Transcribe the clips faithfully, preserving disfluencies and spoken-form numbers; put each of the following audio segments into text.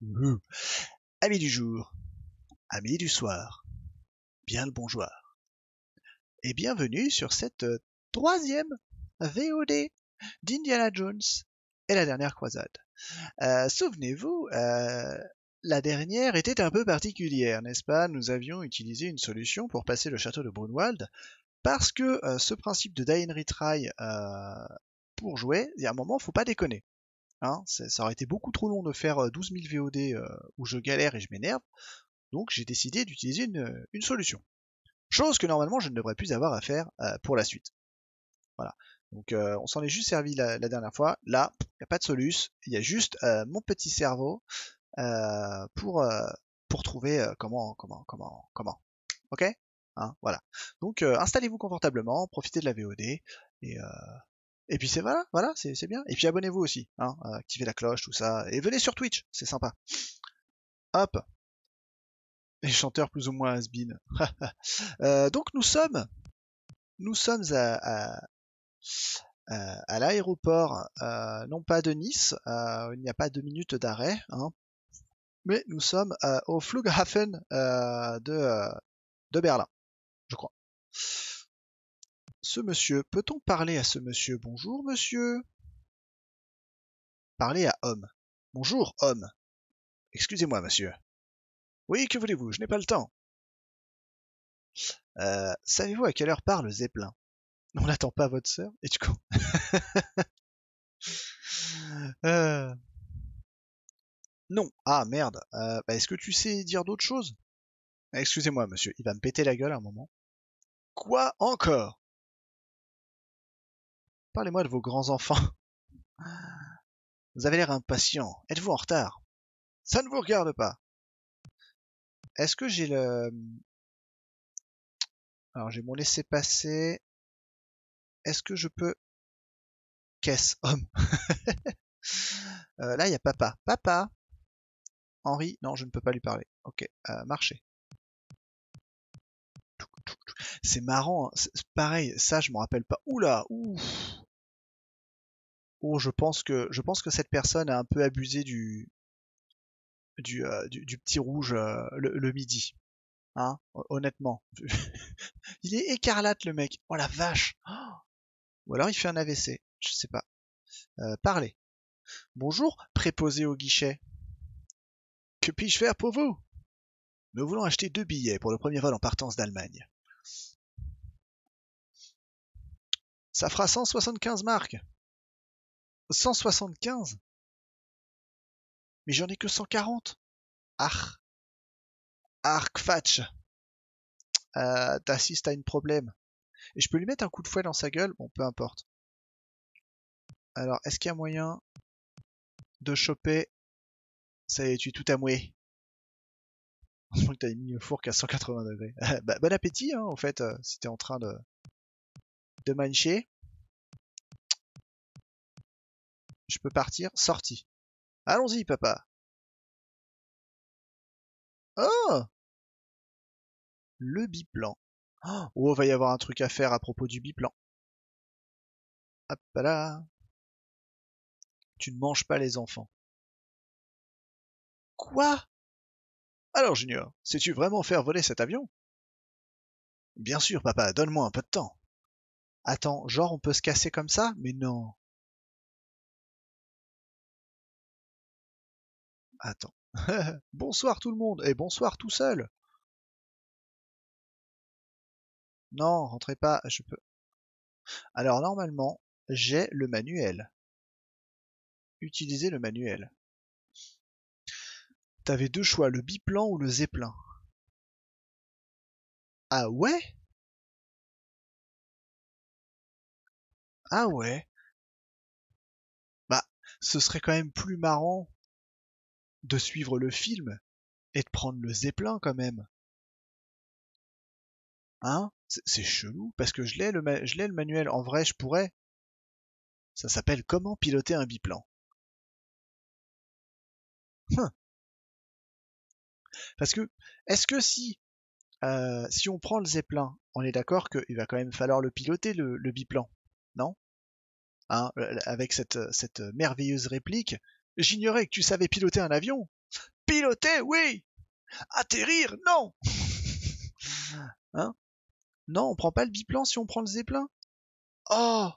Mmh. Amis du jour, amis du soir, bien le bonjour. Et bienvenue sur cette troisième V O D d'Indiana Jones et la dernière croisade. Euh, Souvenez-vous, euh, la dernière était un peu particulière, n'est-ce pas? Nous avions utilisé une solution pour passer le château de Brunwald, parce que euh, ce principe de die and retry euh, pour jouer, il y a un moment, faut pas déconner. Hein, ça aurait été beaucoup trop long de faire douze mille V O D euh, où je galère et je m'énerve, donc j'ai décidé d'utiliser une, une solution. Chose que normalement je ne devrais plus avoir à faire euh, pour la suite. Voilà. Donc euh, on s'en est juste servi la, la dernière fois. Là, il n'y a pas de soluce, il y a juste euh, mon petit cerveau euh, pour, euh, pour trouver euh, comment, comment, comment, comment. Ok, hein, voilà. Donc euh, installez-vous confortablement, profitez de la V O D et... Euh, Et puis c'est voilà, voilà, c'est bien. Et puis abonnez-vous aussi, hein, euh, activez la cloche, tout ça. Et venez sur Twitch, c'est sympa. Hop. Les chanteurs plus ou moins has-been. euh, donc nous sommes, nous sommes à, à, à l'aéroport, euh, non pas de Nice, euh, il n'y a pas deux minutes d'arrêt, hein, mais nous sommes euh, au Flughafen euh, de, euh, de Berlin, je crois. Ce monsieur, peut-on parler à ce monsieur? Bonjour, monsieur. Parler à homme. Bonjour, homme. Excusez-moi, monsieur. Oui, que voulez-vous? Je n'ai pas le temps. Euh, savez-vous à quelle heure part le Zeppelin? On n'attend pas votre sœur. Et du coup... euh... Non. Ah, merde. Euh, bah, est-ce que tu sais dire d'autres choses? Excusez-moi, monsieur. Il va me péter la gueule à un moment. Quoi encore? Parlez-moi de vos grands-enfants. Vous avez l'air impatient. Êtes-vous en retard? Ça ne vous regarde pas. Est-ce que j'ai le... Alors, j'ai mon laissez-passer. Est-ce que je peux... Qu'est-ce, homme? euh, Là, il y a papa. Papa Henry? Non, je ne peux pas lui parler. Ok, euh, marchez. C'est marrant. Hein. Pareil, ça, je ne me rappelle pas. Oula, ouf. Oh, je pense que je pense que cette personne a un peu abusé du du, euh, du, du petit rouge euh, le, le midi, hein, honnêtement. Il est écarlate le mec. Oh la vache. Oh. Ou alors il fait un A V C, je sais pas. Euh, parlez. Bonjour, préposé au guichet. Que puis-je faire pour vous? Nous voulons acheter deux billets pour le premier vol en partance d'Allemagne. Ça fera cent soixante-quinze marques. cent soixante-quinze? Mais j'en ai que cent quarante. Arc. Arc fatch. Euh, t'assistes à un problème. Et je peux lui mettre un coup de fouet dans sa gueule? Bon, peu importe. Alors, est-ce qu'il y a moyen de choper? Ça y est, tu es tout amoué. Je pense que t'as mis le four qu'à cent quatre-vingts degrés. bah, bon appétit, hein, en fait, euh, si t'es en train de, de mancher. Je peux partir, sorti. Allons-y, papa. Oh! Le biplan. Oh, va y avoir un truc à faire à propos du biplan. Hop là. Tu ne manges pas les enfants. Quoi? Alors, Junior, sais-tu vraiment faire voler cet avion? Bien sûr, papa, donne-moi un peu de temps. Attends, genre on peut se casser comme ça? Mais non. Attends. Bonsoir tout le monde, et bonsoir tout seul. Non, rentrez pas, je peux... Alors normalement, j'ai le manuel. Utilisez le manuel. T'avais deux choix, le biplan ou le zeppelin. Ah ouais? Ah ouais? Bah, ce serait quand même plus marrant... de suivre le film et de prendre le zeppelin quand même. Hein? C'est chelou, parce que je l'ai le, ma le manuel. En vrai, je pourrais. Ça s'appelle « Comment piloter un biplan ». Hum. Parce que, est-ce que si euh, si on prend le zeppelin, on est d'accord qu'il va quand même falloir le piloter, le, le biplan, non? Hein? Avec cette, cette merveilleuse réplique. J'ignorais que tu savais piloter un avion. Piloter, oui. Atterrir, non. Hein? Non, on prend pas le biplan si on prend le zeppelin. Oh!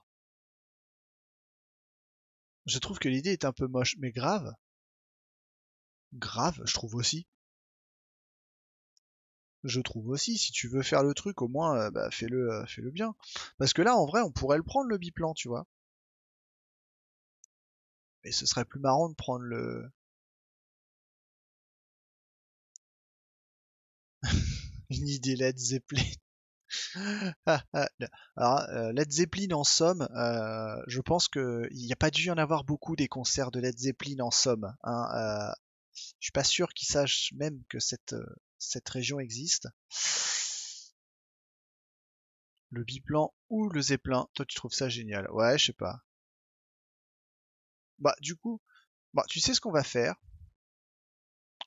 Je trouve que l'idée est un peu moche, mais grave. Grave, je trouve aussi. Je trouve aussi, si tu veux faire le truc, au moins, euh, bah, fais-le euh, fais-le bien. Parce que là, en vrai, on pourrait le prendre, le biplan, tu vois. Mais ce serait plus marrant de prendre le... Une idée Led Zeppelin. ah, ah, alors, euh, Led Zeppelin, en somme, euh, je pense qu'il n'y a pas dû y en avoir beaucoup des concerts de Led Zeppelin, en somme. Hein, euh, je suis pas sûr qu'ils sachent même que cette... Euh, cette région existe. Le biplan ou le zeppelin. Toi, tu trouves ça génial. Ouais, je sais pas. Bah, du coup, bah, tu sais ce qu'on va faire.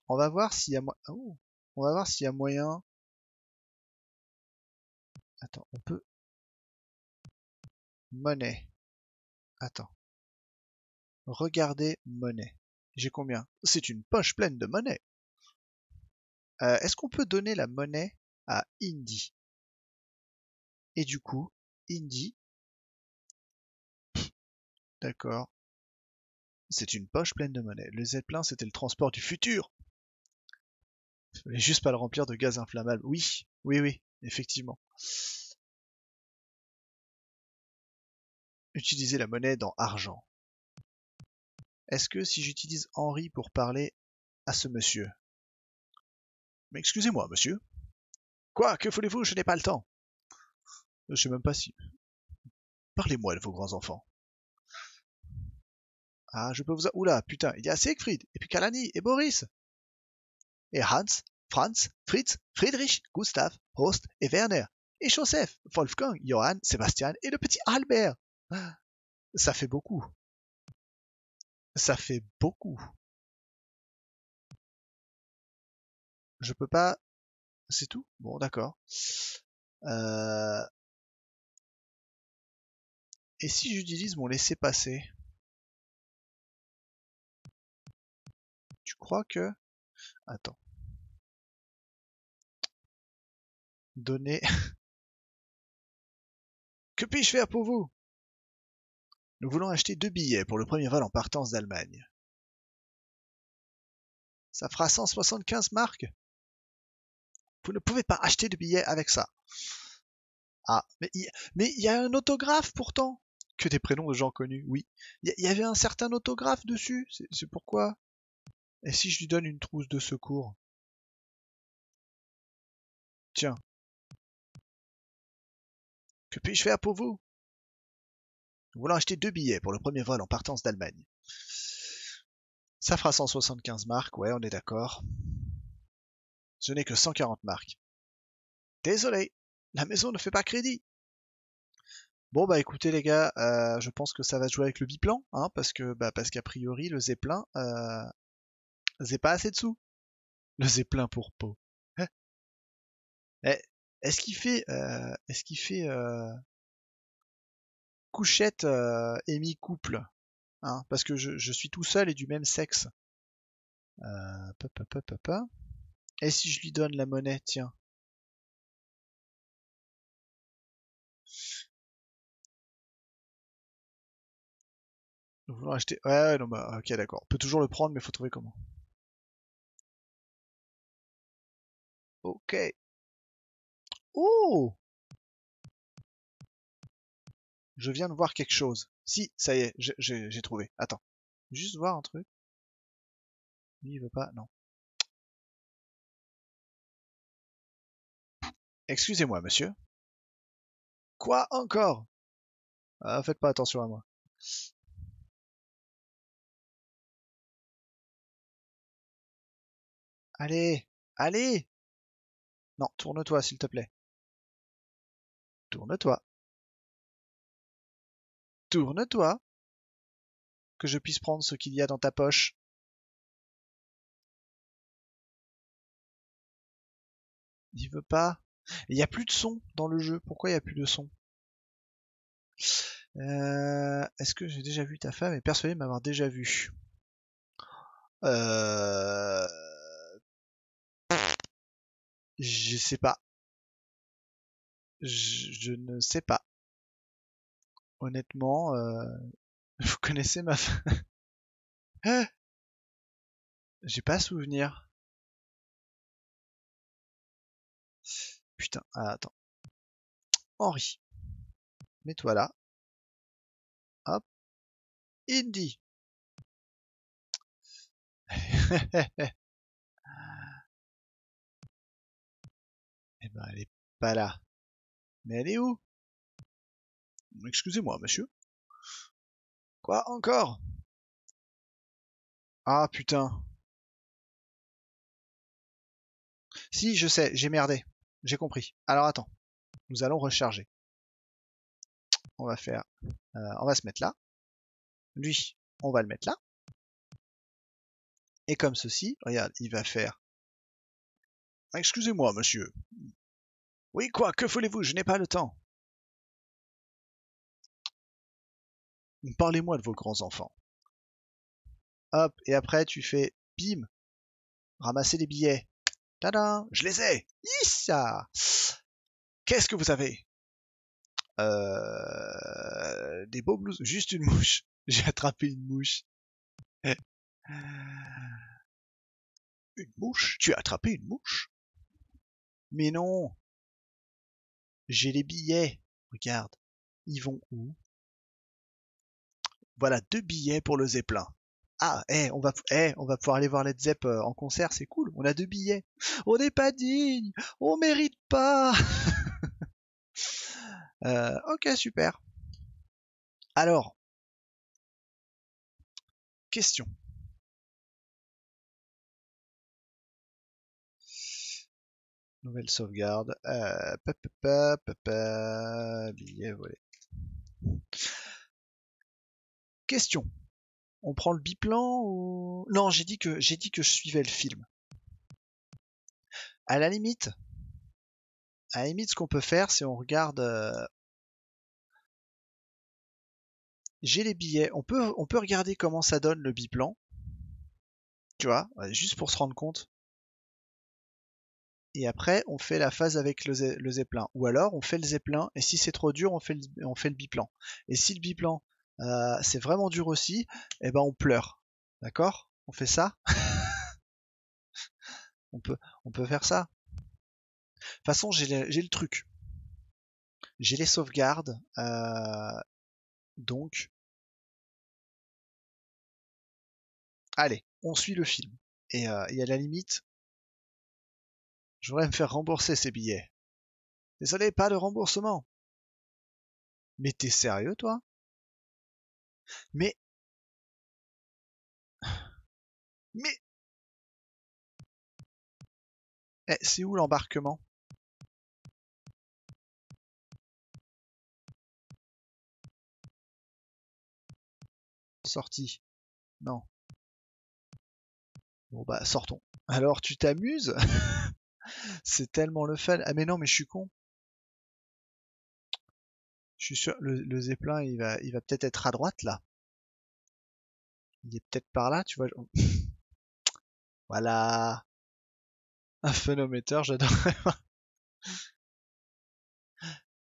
On va voir s'il y a... Oh, on va voir s'il y a moyen... Attends, on peut... Monnaie. Attends. Regardez monnaie. J'ai combien? C'est une poche pleine de monnaie. Euh, Est-ce qu'on peut donner la monnaie à Indy? Et du coup, Indy... D'accord. C'est une poche pleine de monnaie. Le zeppelin, c'était le transport du futur. Il fallait juste pas le remplir de gaz inflammable. Oui, oui, oui, effectivement. Utiliser la monnaie dans argent. Est-ce que si j'utilise Henry pour parler à ce monsieur? Mais excusez-moi, monsieur. Quoi? Que voulez-vous? Je n'ai pas le temps. Je sais même pas si... Parlez-moi de vos grands-enfants. Ah, je peux vous... Oula, putain, il y a Siegfried, et puis Kalani, et Boris. Et Hans, Franz, Fritz, Friedrich, Gustav, Horst, et Werner. Et Joseph, Wolfgang, Johann, Sébastien, et le petit Albert. Ça fait beaucoup. Ça fait beaucoup. Je peux pas... C'est tout? Bon, d'accord. Euh... Et si j'utilise mon laisser-passer? Tu crois que... Attends. Donner... Que puis-je faire pour vous? Nous voulons acheter deux billets pour le premier vol en partance d'Allemagne. Ça fera cent soixante-quinze marques? Vous ne pouvez pas acheter de billets avec ça. Ah, mais il mais y a un autographe pourtant. Que des prénoms de gens connus, oui. Il y, y avait un certain autographe dessus, c'est pourquoi. Et si je lui donne une trousse de secours? Tiens. Que puis-je faire pour vous? Nous voulons acheter deux billets pour le premier vol en partance d'Allemagne. Ça fera cent soixante-quinze marques, ouais, on est d'accord. Ce n'est que cent quarante marques. Désolé, la maison ne fait pas crédit. Bon bah écoutez les gars, euh, je pense que ça va jouer avec le biplan, hein, parce que bah parce qu'a priori le zeppelin, euh, c'est pas assez de sous. Le zeppelin pour peau. Hein? Eh, est-ce qu'il fait, euh, est-ce qu'il fait euh, couchette euh, et mi-couple, hein, parce que je, je suis tout seul et du même sexe. Euh, papa, papa, papa. Et si je lui donne la monnaie, tiens. Nous voulons acheter... Ouais, ouais, non, bah, ok, d'accord. On peut toujours le prendre, mais il faut trouver comment. Ok. Oh! Je viens de voir quelque chose. Si, ça y est, j'ai trouvé. Attends. Juste voir un truc. Lui, il veut pas... Non. Excusez-moi, monsieur. Quoi encore? Ah, faites pas attention à moi. Allez, allez! Non, tourne-toi, s'il te plaît. Tourne-toi. Tourne-toi. Que je puisse prendre ce qu'il y a dans ta poche. Il veut pas. Il n'y a plus de son dans le jeu. Pourquoi il n'y a plus de son? euh, Est-ce que j'ai déjà vu ta femme? Et persuadé de m'avoir déjà vu. Euh... Je sais pas. Je, je ne sais pas. Honnêtement, euh, vous connaissez ma fin. J'ai pas souvenir. Putain, ah, attends. Henry. Mets-toi là. Hop. Indy. Eh ben, elle est pas là. Mais elle est où? Excusez-moi, monsieur. Quoi encore? Ah, putain. Si, je sais, j'ai merdé. J'ai compris. Alors attends, nous allons recharger. On va faire... Euh, on va se mettre là. Lui, on va le mettre là. Et comme ceci, regarde, il va faire... Excusez-moi, monsieur. Oui, quoi, que voulez-vous? Je n'ai pas le temps. Parlez-moi de vos grands enfants. Hop, et après, tu fais... Bim! Ramasser les billets. Tada! Je les ai! Issa! Qu'est-ce que vous avez? Euh... Des beaux blouses. Juste une mouche. J'ai attrapé une mouche. Une mouche? Tu as attrapé une mouche? Mais non! J'ai les billets. Regarde. Ils vont où? Voilà, deux billets pour le Zeppelin. Ah, eh, hey, on, hey, on va pouvoir aller voir Led Zepp en concert, c'est cool, on a deux billets. On n'est pas digne, on mérite pas. euh, ok, super. Alors, question. Nouvelle sauvegarde. Euh, pa, pa, pa, pa, pa, billet volé. Question. On prend le biplan ou... Non, j'ai dit que j'ai dit que je suivais le film. À la limite, à la limite, ce qu'on peut faire, c'est on regarde. Euh... J'ai les billets. On peut, on peut regarder comment ça donne le biplan. Tu vois, juste pour se rendre compte. Et après, on fait la phase avec le, ze le zeppelin. Ou alors, on fait le zeppelin. Et si c'est trop dur, on fait le, on fait le biplan. Et si le biplan Euh, c'est vraiment dur aussi, et eh ben on pleure, d'accord? On fait ça. on, peut, on peut faire ça. De toute façon, j'ai le truc. J'ai les sauvegardes, euh, donc... Allez, on suit le film. Et, euh, et à la limite, je voudrais me faire rembourser ces billets. Désolé, pas de remboursement. Mais t'es sérieux, toi? Mais... Mais... Eh, c'est où l'embarquement? Sortie. Non. Bon bah, sortons. Alors, tu t'amuses? C'est tellement le fun. Ah mais non, mais je suis con. Je suis sûr, le, le zeppelin, il va, il va peut-être être à droite, là. Il est peut-être par là, tu vois. Je... Voilà. Un phénomètre, j'adore.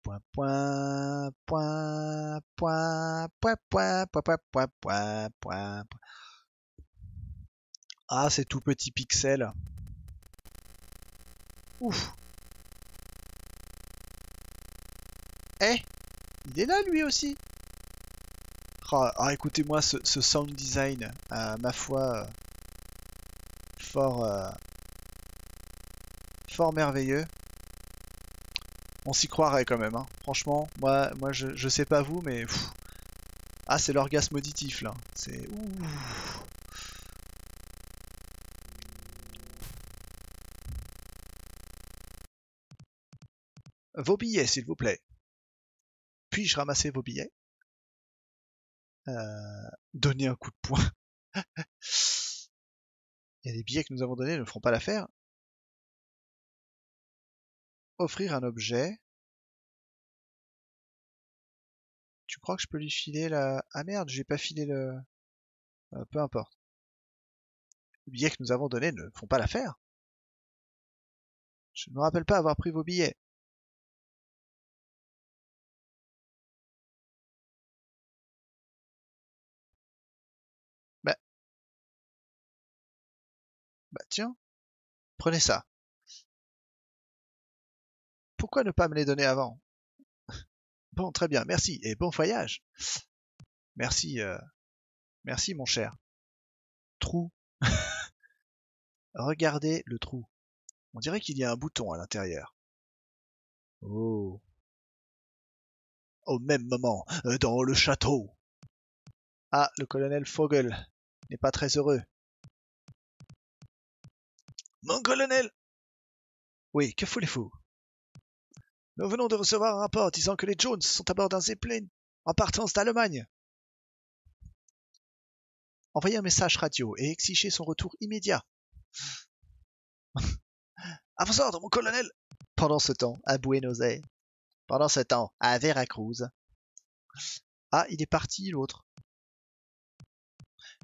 Point, point, point, point, point, point, point, point, point, point. Ah, ces tout petits pixels. Ouf. Eh? Il est là lui aussi. Oh, oh, écoutez-moi ce, ce sound design, euh, ma foi, euh, fort, euh, fort merveilleux. On s'y croirait quand même, hein. Franchement, moi, moi je, je sais pas vous, mais pff. Ah, c'est l'orgasme auditif là. C'est ouh. Vos billets, s'il vous plaît. Puis-je ramasser vos billets? euh, Donner un coup de poing. Et les billets que nous avons donnés ne feront pas l'affaire. Offrir un objet. Tu crois que je peux lui filer la... Ah merde, j'ai pas filé le... Euh, peu importe. Les billets que nous avons donnés ne font pas l'affaire. Je ne me rappelle pas avoir pris vos billets. Bah. Bah tiens, prenez ça. Pourquoi ne pas me les donner avant? Bon, très bien, merci, et bon voyage. Merci, euh... merci mon cher. Trou. Regardez le trou. On dirait qu'il y a un bouton à l'intérieur. Oh. Au même moment, dans le château. Ah, le colonel Fogel n'est pas très heureux. Mon colonel! Oui, que voulez-vous? Nous venons de recevoir un rapport disant que les Jones sont à bord d'un Zeppelin en partance d'Allemagne. Envoyez un message radio et exigez son retour immédiat. À vos ordres, mon colonel! Pendant ce temps, à Buenos Aires. Pendant ce temps, à Veracruz. Ah, il est parti, l'autre.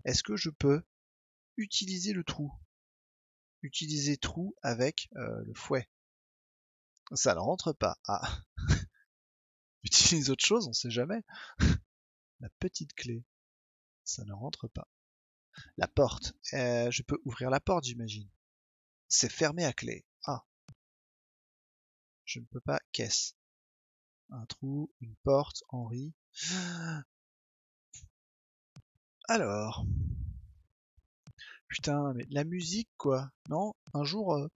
Est-ce que je peux utiliser le trou? Utiliser trou avec euh, le fouet. Ça ne rentre pas. Ah. Utilise autre chose, on ne sait jamais. La petite clé. Ça ne rentre pas. La porte. Euh, je peux ouvrir la porte, j'imagine. C'est fermé à clé. Ah. Je ne peux pas. Caisse. Un trou, une porte, Henry. Alors. Putain, mais la musique, quoi. Non, un jour... Euh...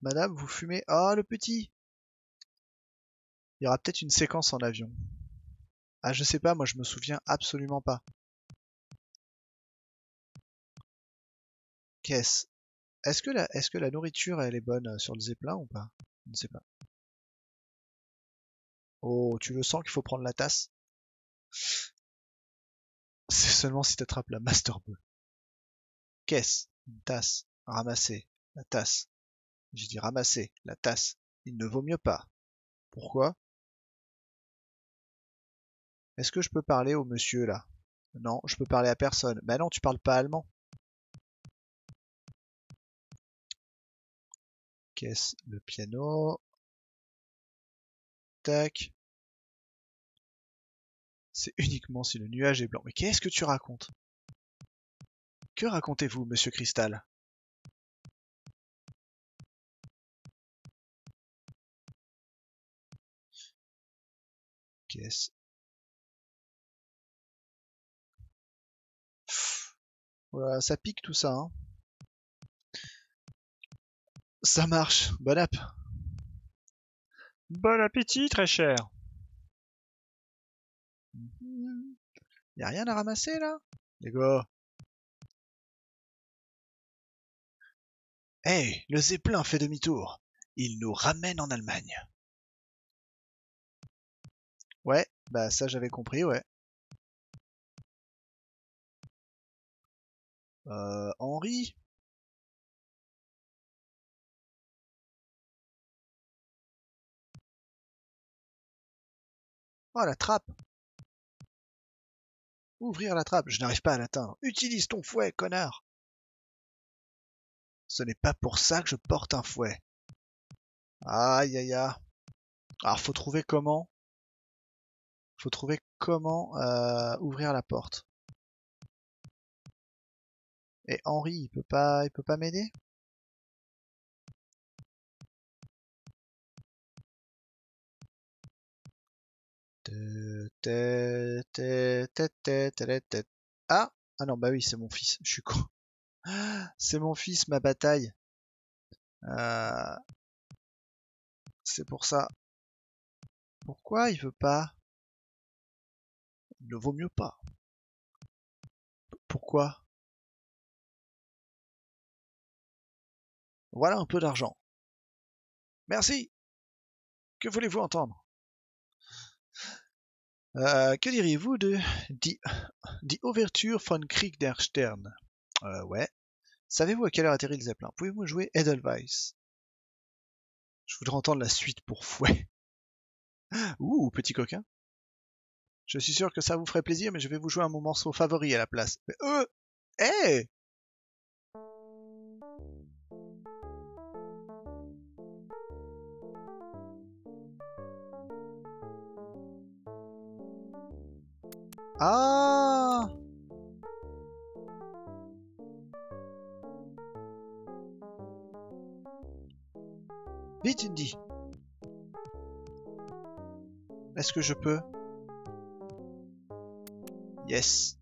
Madame, vous fumez. Ah, le petit. Il y aura peut-être une séquence en avion. Ah, je sais pas, moi je me souviens absolument pas. Qu'est-ce? Est-ce que la, est-ce que la nourriture, elle est bonne sur le Zeppelin ou pas? Je ne sais pas. Oh, tu le sens qu'il faut prendre la tasse? C'est seulement si t'attrapes la Master Ball. Qu'est-ce? Une tasse. Ramasser. La tasse. J'ai dit ramasser la tasse. Il ne vaut mieux pas. Pourquoi? Est-ce que je peux parler au monsieur là? Non, je peux parler à personne. Bah non, tu parles pas allemand. Qu'est-ce? Le piano. Tac. C'est uniquement si le nuage est blanc. Mais qu'est-ce que tu racontes? Que racontez-vous, monsieur Cristal? Qu'est-ce? Voilà, ça pique tout ça. Hein. Ça marche. Bon app. Bon appétit, très cher. Y a rien à ramasser là, les gars. Hey, le Zeppelin fait demi-tour. Il nous ramène en Allemagne. Ouais, bah ça j'avais compris, ouais. Euh, Henry? Oh, la trappe! Ouvrir la trappe, je n'arrive pas à l'atteindre. Utilise ton fouet, connard! Ce n'est pas pour ça que je porte un fouet. Aïe, aïe, aïe. Alors, faut trouver comment? Faut trouver comment euh, ouvrir la porte. Et Henry, il peut pas, il peut pas m'aider? Ah, ah non, bah oui, c'est mon fils. Je suis con. C'est mon fils, ma bataille. Euh... C'est pour ça. Pourquoi il veut pas? Il ne vaut mieux pas. Pourquoi? Voilà un peu d'argent. Merci. Que voulez-vous entendre? euh, Que diriez-vous de Die, die Ouverture von Krieg der Sterne? euh, Ouais. Savez-vous à quelle heure atterrit le Zeppelin? Pouvez-vous jouer Edelweiss? Je voudrais entendre la suite pour fouet. Ouh, petit coquin. Je suis sûr que ça vous ferait plaisir, mais je vais vous jouer un moment morceau favori à la place. Mais eux, hé, hey, Ah! Vite, Indy. Est-ce que je peux? Yes.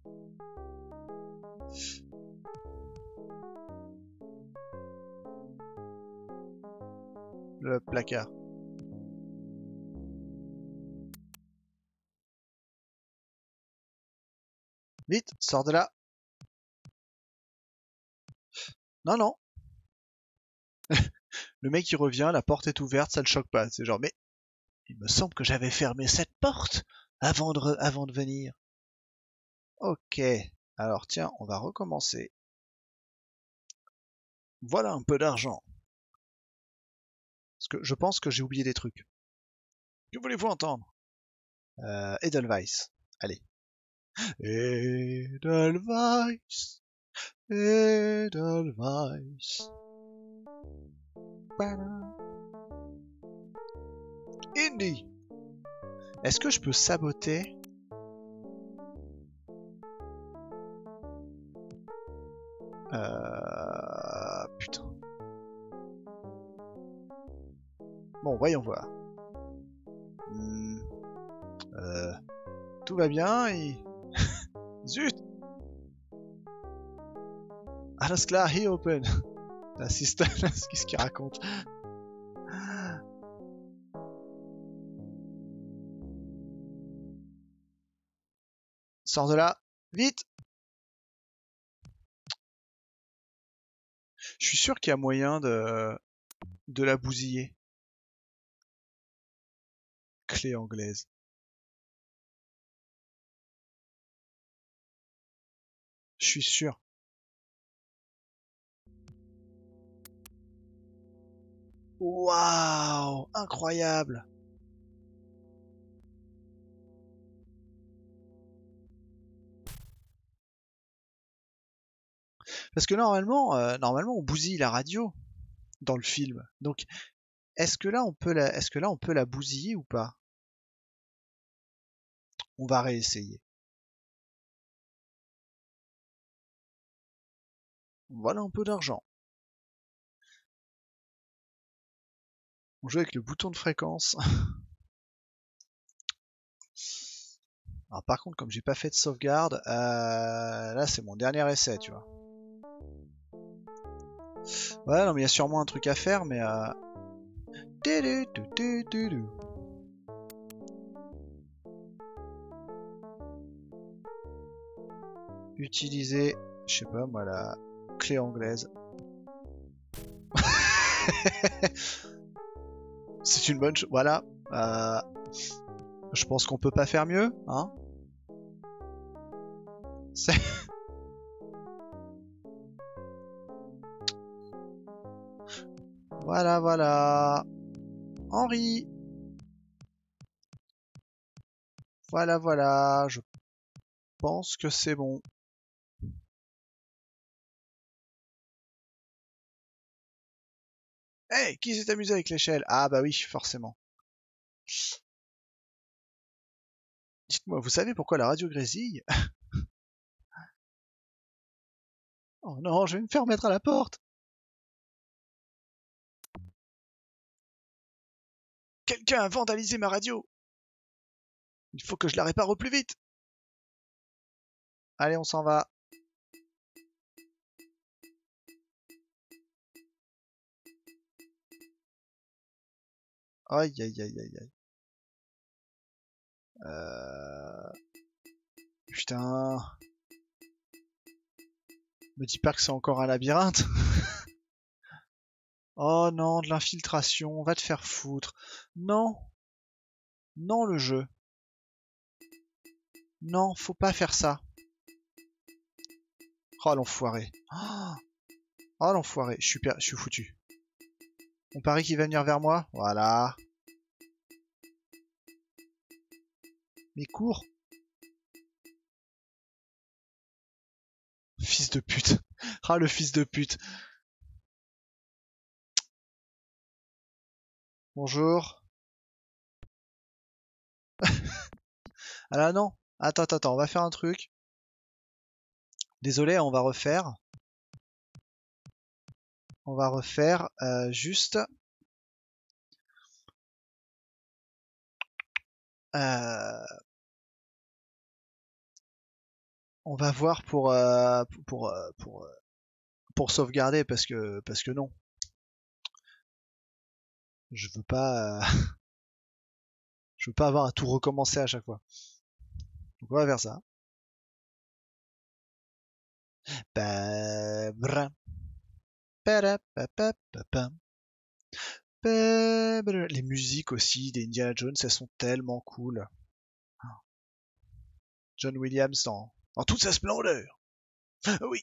Le placard. Vite, sors de là. Non, non. Le mec il revient, la porte est ouverte, ça le choque pas. C'est genre, mais il me semble que j'avais fermé cette porte avant de, re... avant de venir. Ok, alors tiens, on va recommencer. Voilà un peu d'argent. Parce que je pense que j'ai oublié des trucs. Que voulez-vous entendre? euh, Edelweiss, allez. Edelweiss, Edelweiss. Indy, est-ce que je peux saboter? Euh... Putain. Bon, voyons voir. Hmm. Euh... Tout va bien et... Zut! Alles klar, hier open. L'assistant, qu'est-ce qu'il raconte? Sors de là, vite! Je suis sûr qu'il y a moyen de, de la bousiller. Clé anglaise. Je suis sûr. Waouh, incroyable. Parce que normalement, euh, normalement, on bousille la radio dans le film. Donc, est-ce que là, on peut la, est-ce que là, on peut la bousiller ou pas? On va réessayer. Voilà un peu d'argent. On joue avec le bouton de fréquence. Alors, par contre, comme j'ai pas fait de sauvegarde, euh, là, c'est mon dernier essai, tu vois. Ouais, non, mais il y a sûrement un truc à faire, mais... Euh... Utiliser, je sais pas moi, la clé anglaise. C'est une bonne chose. Voilà. Euh... Je pense qu'on peut pas faire mieux, hein. C'est... Voilà, voilà. Henry. Voilà, voilà. Je pense que c'est bon. Hey, qui s'est amusé avec l'échelle? Ah bah oui, forcément. Dites-moi, vous savez pourquoi la radio grésille? Oh non, je vais me faire mettre à la porte. Quelqu'un a vandalisé ma radio. Il faut que je la répare au plus vite. Allez, on s'en va. Aïe, aïe, aïe, aïe, aïe. Euh... Putain. Me dis pas que c'est encore un labyrinthe. Oh non, de l'infiltration, on va te faire foutre. Non. Non, le jeu. Non, faut pas faire ça. Oh, l'enfoiré. Oh, l'enfoiré. Je suis per... je suis foutu. On parie qu'il va venir vers moi? Voilà. Mais cours. Fils de pute. Ah, le fils de pute. Bonjour. Ah là non, Attends, attends, attends, on va faire un truc. Désolé, on va refaire. On va refaire euh, juste. Euh... On va voir pour, euh, pour, pour, pour, pour sauvegarder parce que, parce que non. Je veux pas, euh... je veux pas avoir à tout recommencer à chaque fois. Donc on va vers ça. Les musiques aussi d'Indiana Jones, elles sont tellement cool. John Williams dans, dans toute sa splendeur. Oui.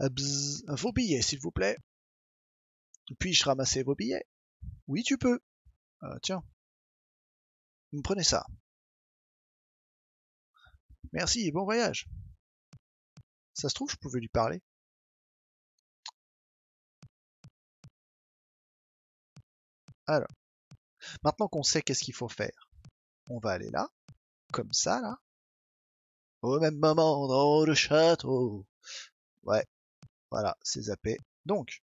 Bzz, vos billets, s'il vous plaît. Puis-je ramasser vos billets? Oui, tu peux. Euh, tiens. Vous prenez ça. Merci et bon voyage. Ça se trouve, je pouvais lui parler. Alors. Maintenant qu'on sait qu'est-ce qu'il faut faire, on va aller là. Comme ça, là. Au même moment, dans le château. Ouais. Voilà, c'est zappé. Donc.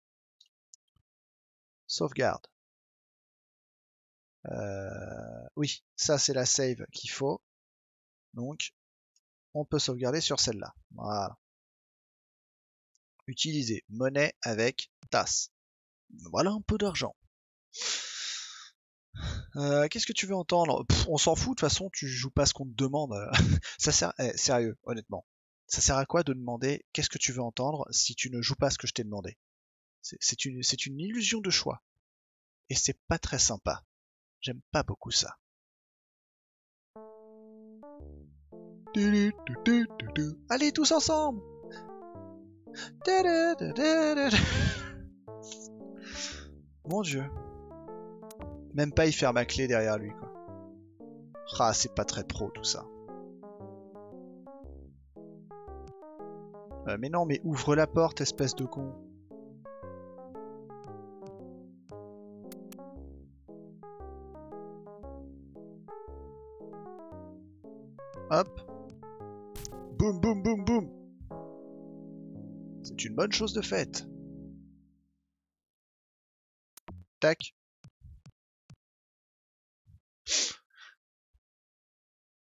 Sauvegarde. Euh, oui, ça c'est la save qu'il faut. Donc, on peut sauvegarder sur celle-là. Voilà. Utiliser monnaie avec tasse. Voilà un peu d'argent. Euh, Qu'est-ce que tu veux entendre? Pff, on s'en fout, de toute façon, tu joues pas ce qu'on te demande. Ça sert... Eh, sérieux, honnêtement. Ça sert à quoi de demander qu'est-ce que tu veux entendre si tu ne joues pas ce que je t'ai demandé? C'est une, c'est une illusion de choix. Et c'est pas très sympa. J'aime pas beaucoup ça. Allez, tous ensemble! Mon Dieu. Même pas y faire ma clé derrière lui, quoi. Ah, c'est pas très pro tout ça. Euh, mais non, mais ouvre la porte, espèce de con. Hop. Boum, boum, boum, boum. C'est une bonne chose de faite. Tac.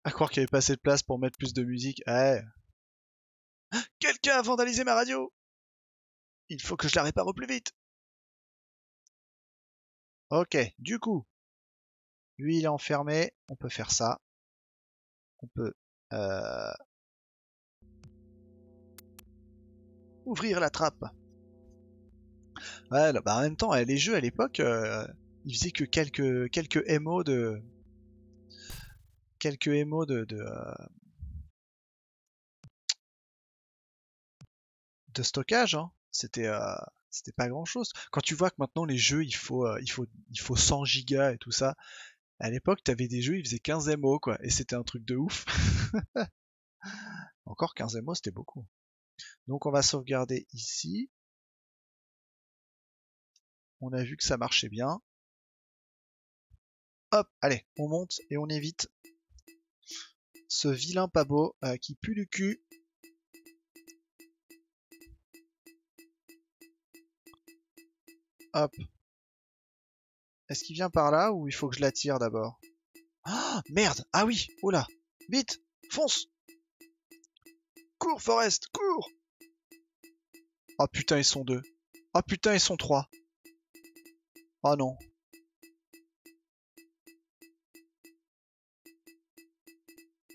À croire qu'il n'y avait pas assez de place pour mettre plus de musique. Ouais. Quelqu'un a vandalisé ma radio. Il faut que je la répare au plus vite. Ok, du coup. Lui, il est enfermé. On peut faire ça. On peut euh... ouvrir la trappe. Ouais, bah en même temps, les jeux à l'époque, euh, ils faisaient que quelques quelques M O de quelques M O de de, euh... de stockage. Hein. C'était euh... c'était pas grand chose. Quand tu vois que maintenant les jeux, il faut euh, il faut il faut cent gigas et tout ça. À l'époque, t'avais des jeux, ils faisaient quinze mégas, quoi, et c'était un truc de ouf. Encore quinze mégas, c'était beaucoup. Donc on va sauvegarder ici. On a vu que ça marchait bien. Hop, allez, on monte et on évite ce vilain pas beau euh, qui pue du cul. Hop. Est-ce qu'il vient par là ou il faut que je l'attire d'abord? Ah, merde! Ah oui! Oula! Vite! Fonce! Cours, Forest! Cours! Ah putain, ils sont deux. Ah putain, ils sont trois. Ah non.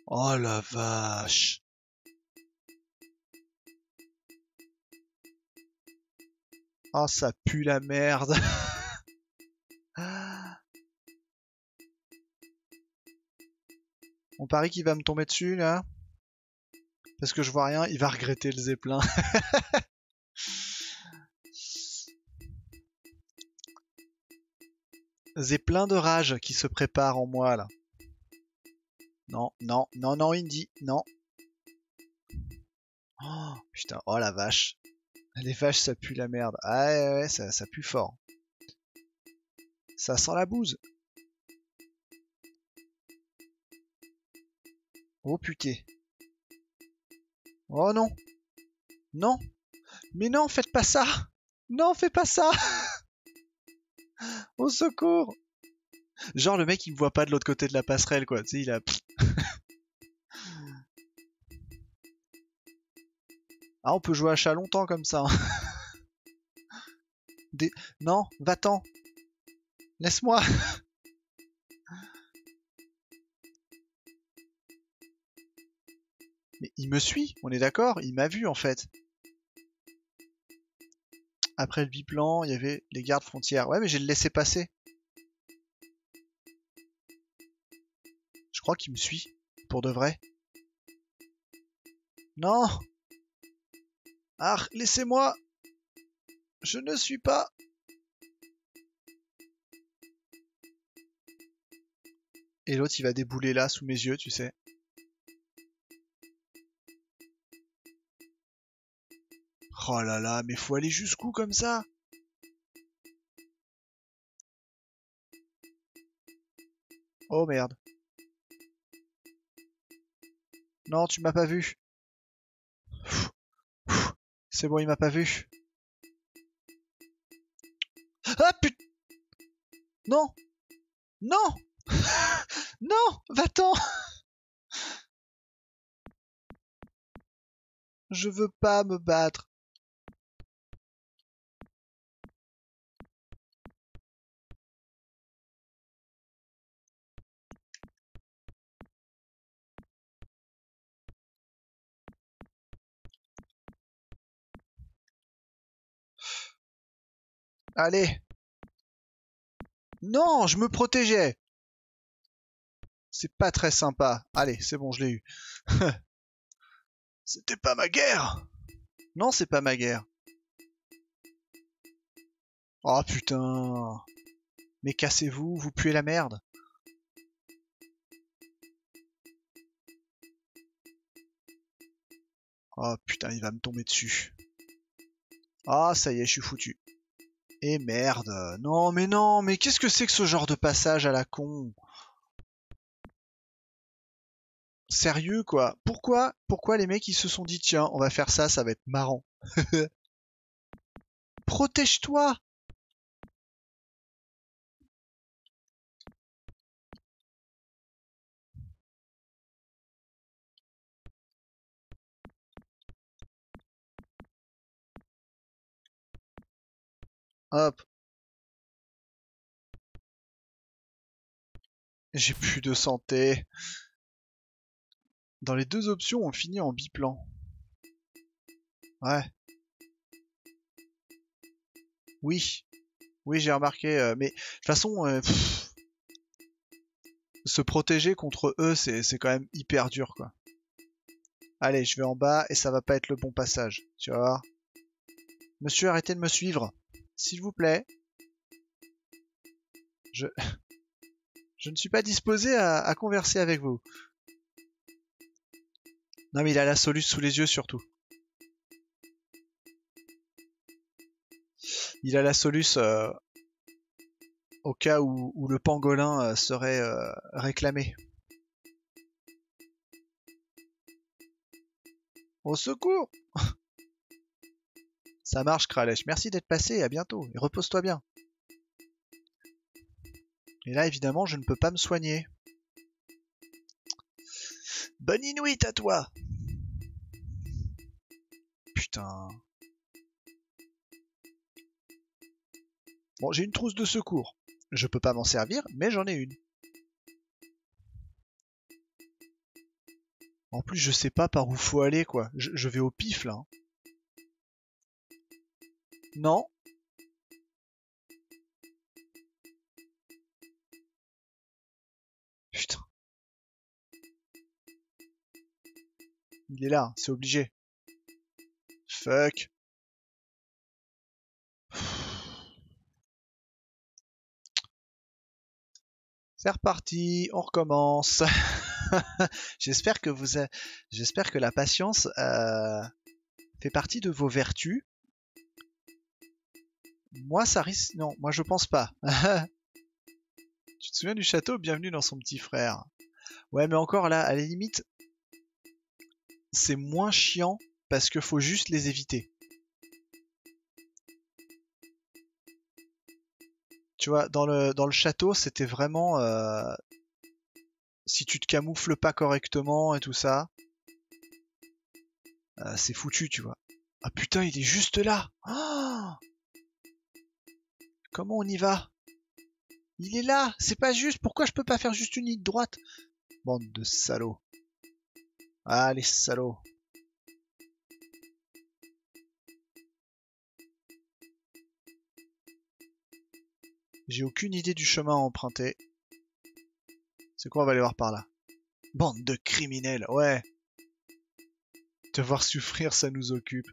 Oh la vache! Ah, ça pue la merde! On parie qu'il va me tomber dessus là. Parce que je vois rien, il va regretter le zeppelin. Zeppelin de rage qui se prépare en moi là. Non, non, non, non, Indy, non. Oh putain, oh la vache. Les vaches ça pue la merde. Ah ouais, ouais ça, ça pue fort. Ça sent la bouse. Oh putain. Oh non. Non. Mais non, faites pas ça. Non, fais pas ça. Au secours. Genre le mec il me voit pas de l'autre côté de la passerelle quoi. Tu sais, il a... Ah, on peut jouer à chat longtemps comme ça. Des... Non, va-t'en. Laisse-moi. Mais il me suit, on est d'accord, il m'a vu en fait. Après le biplan, il y avait les gardes frontières. Ouais, mais j'ai le laissé passer. Je crois qu'il me suit, pour de vrai. Non! Ah, laissez-moi! Je ne suis pas... Et l'autre, il va débouler là, sous mes yeux, tu sais. Oh là là, mais faut aller jusqu'où comme ça? Oh merde. Non, tu m'as pas vu. C'est bon, il m'a pas vu. Ah putain! Non! Non! Non! Va-t'en! Je veux pas me battre. Allez. Non, je me protégeais. C'est pas très sympa. Allez, c'est bon, je l'ai eu. C'était pas ma guerre. Non, c'est pas ma guerre. Oh putain. Mais cassez-vous, vous puez la merde. Oh putain, il va me tomber dessus. Ah, ça y est, je suis foutu. Et merde, non mais non, mais qu'est-ce que c'est que ce genre de passage à la con? Sérieux quoi? Pourquoi, pourquoi les mecs ils se sont dit tiens, on va faire ça, ça va être marrant. Protège-toi! Hop. J'ai plus de santé. Dans les deux options, on finit en biplan. Ouais. Oui. Oui, j'ai remarqué. Euh, mais de toute façon, euh, pff, se protéger contre eux, c'est quand même hyper dur, quoi. Allez, je vais en bas et ça va pas être le bon passage. Tu vas voir. Monsieur, arrêtez de me suivre. S'il vous plaît, je... je ne suis pas disposé à, à converser avec vous. Non mais il a la soluce sous les yeux surtout. Il a la soluce euh, au cas où, où le pangolin euh, serait euh, réclamé. Au secours! Ça marche, Kralèche. Merci d'être passé, à bientôt, et repose-toi bien. Et là, évidemment, je ne peux pas me soigner. Bonne Inuit à toi! Putain. Bon, j'ai une trousse de secours. Je peux pas m'en servir, mais j'en ai une. En plus, je sais pas par où faut aller, quoi. Je, je vais au pif, là. Hein. Non. Putain. Il est là, c'est obligé. Fuck. C'est reparti, on recommence. J'espère que vous, a... j'espère que la patience euh, fait partie de vos vertus. Moi, ça risque... Non, moi, je pense pas. Tu te souviens du château? Bienvenue dans son petit frère. Ouais, mais encore là, à la limite, c'est moins chiant parce que faut juste les éviter. Tu vois, dans le, dans le château, c'était vraiment... Euh, si tu te camoufles pas correctement et tout ça, euh, c'est foutu, tu vois. Ah putain, il est juste là. Oh, comment on y va? Il est là. C'est pas juste. Pourquoi je peux pas faire juste une ligne droite? Bande de salauds. Ah, les salauds. J'ai aucune idée du chemin à emprunter. C'est quoi, on va aller voir par là. Bande de criminels, ouais. Te voir souffrir, ça nous occupe.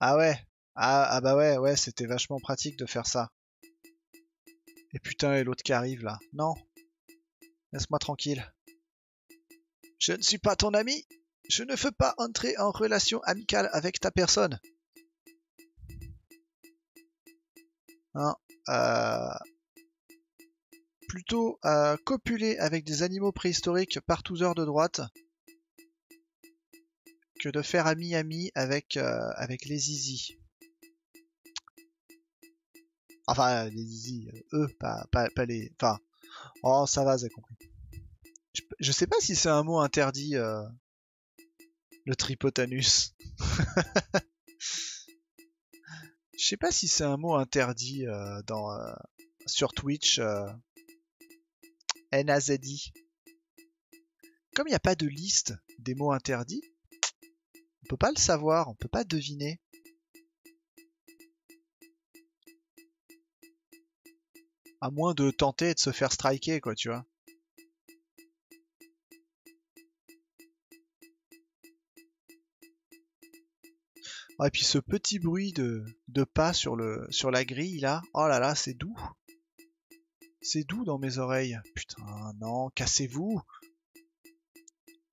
Ah ouais. Ah, ah bah ouais, ouais, c'était vachement pratique de faire ça. Et putain, et l'autre qui arrive là. Non. Laisse-moi tranquille. Je ne suis pas ton ami. Je ne veux pas entrer en relation amicale avec ta personne. Hein, euh... Plutôt euh, copuler avec des animaux préhistoriques par douze heures de droite que de faire ami-ami avec, euh, avec les zizi. Enfin, les zizi, eux, pas, pas, pas les... Enfin, oh, ça va, j'ai compris. Je, je sais pas si c'est un mot interdit... Euh... Le tripotanus. Je sais pas si c'est un mot interdit euh, dans, euh, sur Twitch. Euh, N A Z I. Comme il n'y a pas de liste des mots interdits, on peut pas le savoir, on peut pas deviner. À moins de tenter de se faire striker, quoi, tu vois. Ah, et puis ce petit bruit de, de pas sur, le, sur la grille là, oh là là, c'est doux. C'est doux dans mes oreilles. Putain, non, cassez-vous.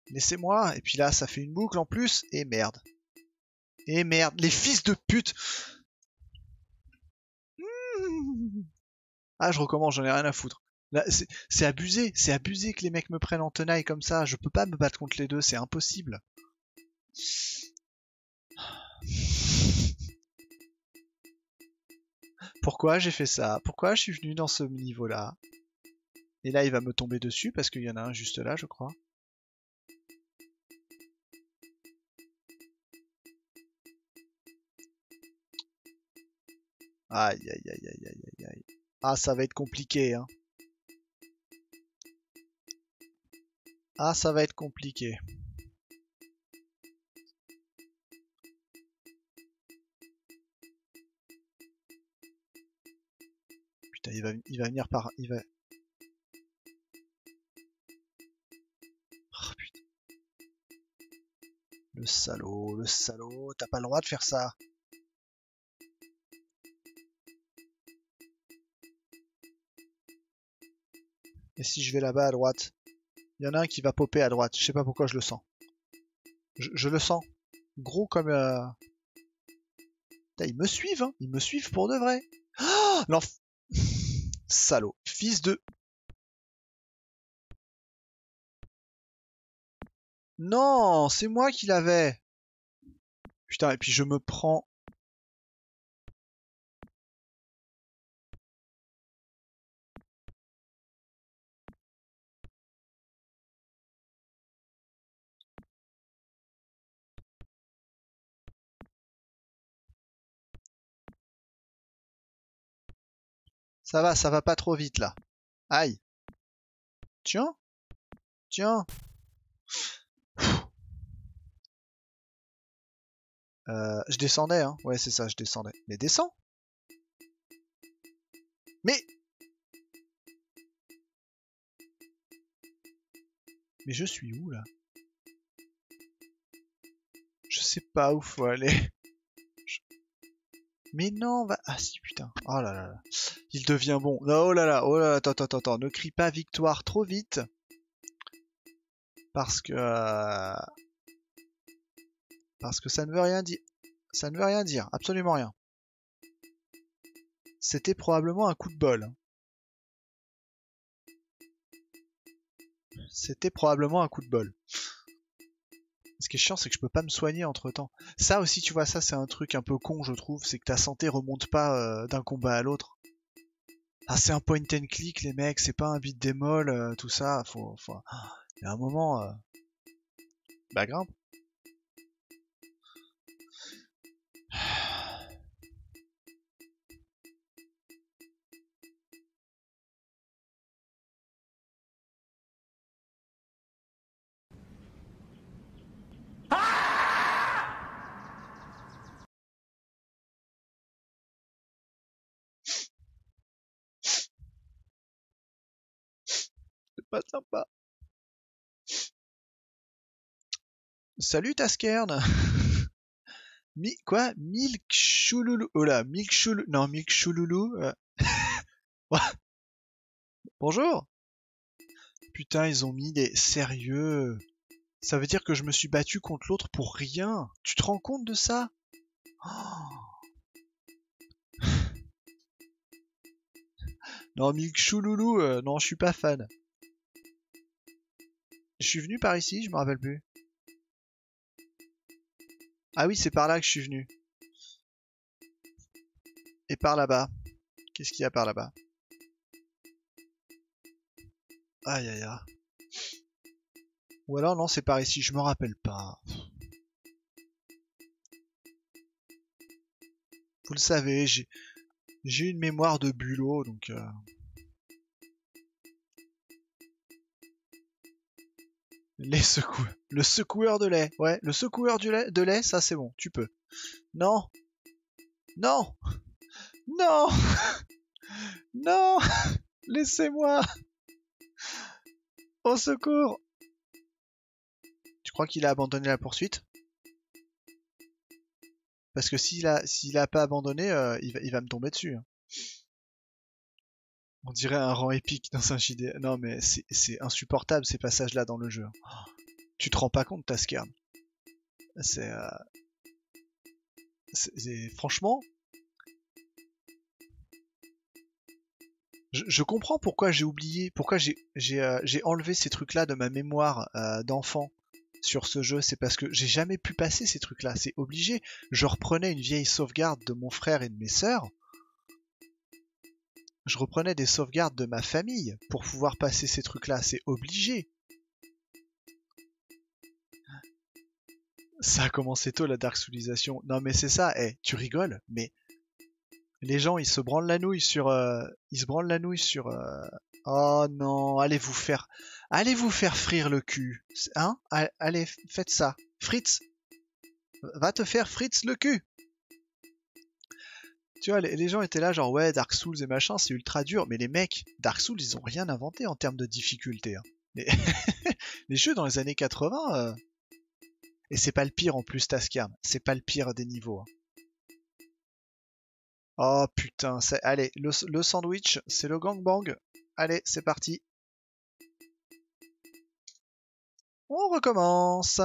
Laissez-moi. Et puis là, ça fait une boucle en plus. Et merde. Et merde, les fils de pute. Mmh. Ah, je recommence, j'en ai rien à foutre. Là, c'est, c'est abusé, c'est abusé que les mecs me prennent en tenaille comme ça. Je peux pas me battre contre les deux, c'est impossible. Pourquoi j'ai fait ça? Pourquoi je suis venu dans ce niveau-là? Et là, il va me tomber dessus parce qu'il y en a un juste là, je crois. Aïe, aïe, aïe, aïe, aïe, aïe. Ah, ça va être compliqué, hein. Ah, ça va être compliqué. Putain, il va, il va venir par... Il va... Oh, putain. Le salaud, le salaud, t'as pas le droit de faire ça. Et si je vais là-bas à droite? Il y en a un qui va popper à droite, je sais pas pourquoi je le sens. Je, je le sens. Gros comme... Euh... Putain, ils me suivent, hein. Ils me suivent pour de vrai. Oh, l'enf... Salaud, fils de... Non, c'est moi qui l'avais. Putain, et puis je me prends... Ça va, ça va pas trop vite, là. Aïe. Tiens. Tiens. Euh, je descendais, hein. Ouais, c'est ça, je descendais. Mais descends. Mais... Mais je suis où, là? Je sais pas où faut aller. Mais non, va... Ah si, putain. Oh là là là. Il devient bon. Oh là là, oh là là, attends, attends, attends. Ne crie pas victoire trop vite. Parce que... Parce que ça ne veut rien dire. Ça ne veut rien dire, absolument rien. C'était probablement un coup de bol. c'était probablement un coup de bol. Ce qui est chiant, c'est que je peux pas me soigner entre temps. Ça aussi, tu vois, ça c'est un truc un peu con, je trouve, c'est que ta santé remonte pas euh, d'un combat à l'autre. Ah, c'est un point and click, les mecs, c'est pas un beat démol, euh, tout ça, faut... faut... Il y a un moment... Euh... Bah grimpe. Pas sympa. Salut Taskern. Mi quoi Milk Chouloulou. Oh là, Milk Chouloulou. Non, Milk Chouloulou. Euh... Bonjour. Putain, ils ont mis des sérieux. Ça veut dire que je me suis battu contre l'autre pour rien. Tu te rends compte de ça? Oh. Non, Milk Chouloulou. Euh... Non, je suis pas fan. Je suis venu par ici, je me rappelle plus. Ah oui, c'est par là que je suis venu. Et par là-bas. Qu'est-ce qu'il y a par là-bas? Aïe aïe aïe. Ou alors non, c'est par ici, je me rappelle pas. Vous le savez, j'ai j'ai une mémoire de bulot, donc... Euh... Les secou... Le secoueur de lait. Ouais, le secoueur du lait, de lait, ça c'est bon, tu peux. Non. Non. Non. Non. Laissez-moi. Au secours. Tu crois qu'il a abandonné la poursuite? Parce que s'il a, s'il a pas abandonné, euh, il, va, il va me tomber dessus. Hein. On dirait un rang épique dans un J D. Non mais c'est insupportable ces passages-là dans le jeu. Oh, tu te rends pas compte, Taskern. C'est... Euh... C'est... Franchement... Je, je comprends pourquoi j'ai oublié, pourquoi j'ai euh, enlevé ces trucs-là de ma mémoire euh, d'enfant sur ce jeu. C'est parce que j'ai jamais pu passer ces trucs-là. C'est obligé. Je reprenais une vieille sauvegarde de mon frère et de mes sœurs. Je reprenais des sauvegardes de ma famille pour pouvoir passer ces trucs-là, c'est obligé. Ça a commencé tôt la Dark Soulisation. Non mais c'est ça, hey, tu rigoles, mais les gens ils se branlent la nouille sur, euh... ils se branlent la nouille sur. Euh... Oh non, allez vous faire, allez vous faire frire le cul, hein? Allez, faites ça, Fritz, va te faire Fritz le cul. Tu vois, les gens étaient là genre ouais, Dark Souls et machin, c'est ultra dur. Mais les mecs, Dark Souls, ils ont rien inventé en termes de difficulté. Hein. Les... les jeux dans les années quatre-vingts... Euh... Et c'est pas le pire en plus, Taskern. C'est pas le pire des niveaux. Hein. Oh putain, ça... allez, le, le sandwich, c'est le gangbang. Allez, c'est parti. On recommence.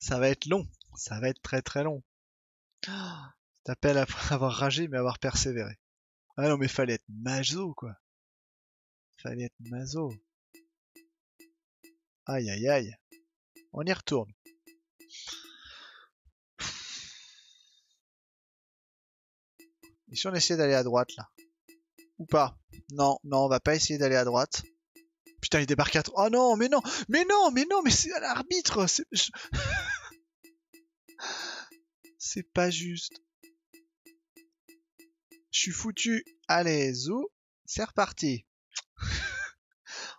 Ça va être long. Ça va être très très long. Oh. T'appelles après avoir ragé mais avoir persévéré. Ah non mais fallait être maso quoi. Fallait être maso. Aïe aïe aïe. On y retourne. Et si on essayait d'aller à droite là? Ou pas? Non, non, on va pas essayer d'aller à droite. Putain il débarque à... Oh non, mais non, mais non, mais non, mais c'est à l'arbitre. C'est c'est pas juste. Je suis foutu. Allez, zou, c'est reparti.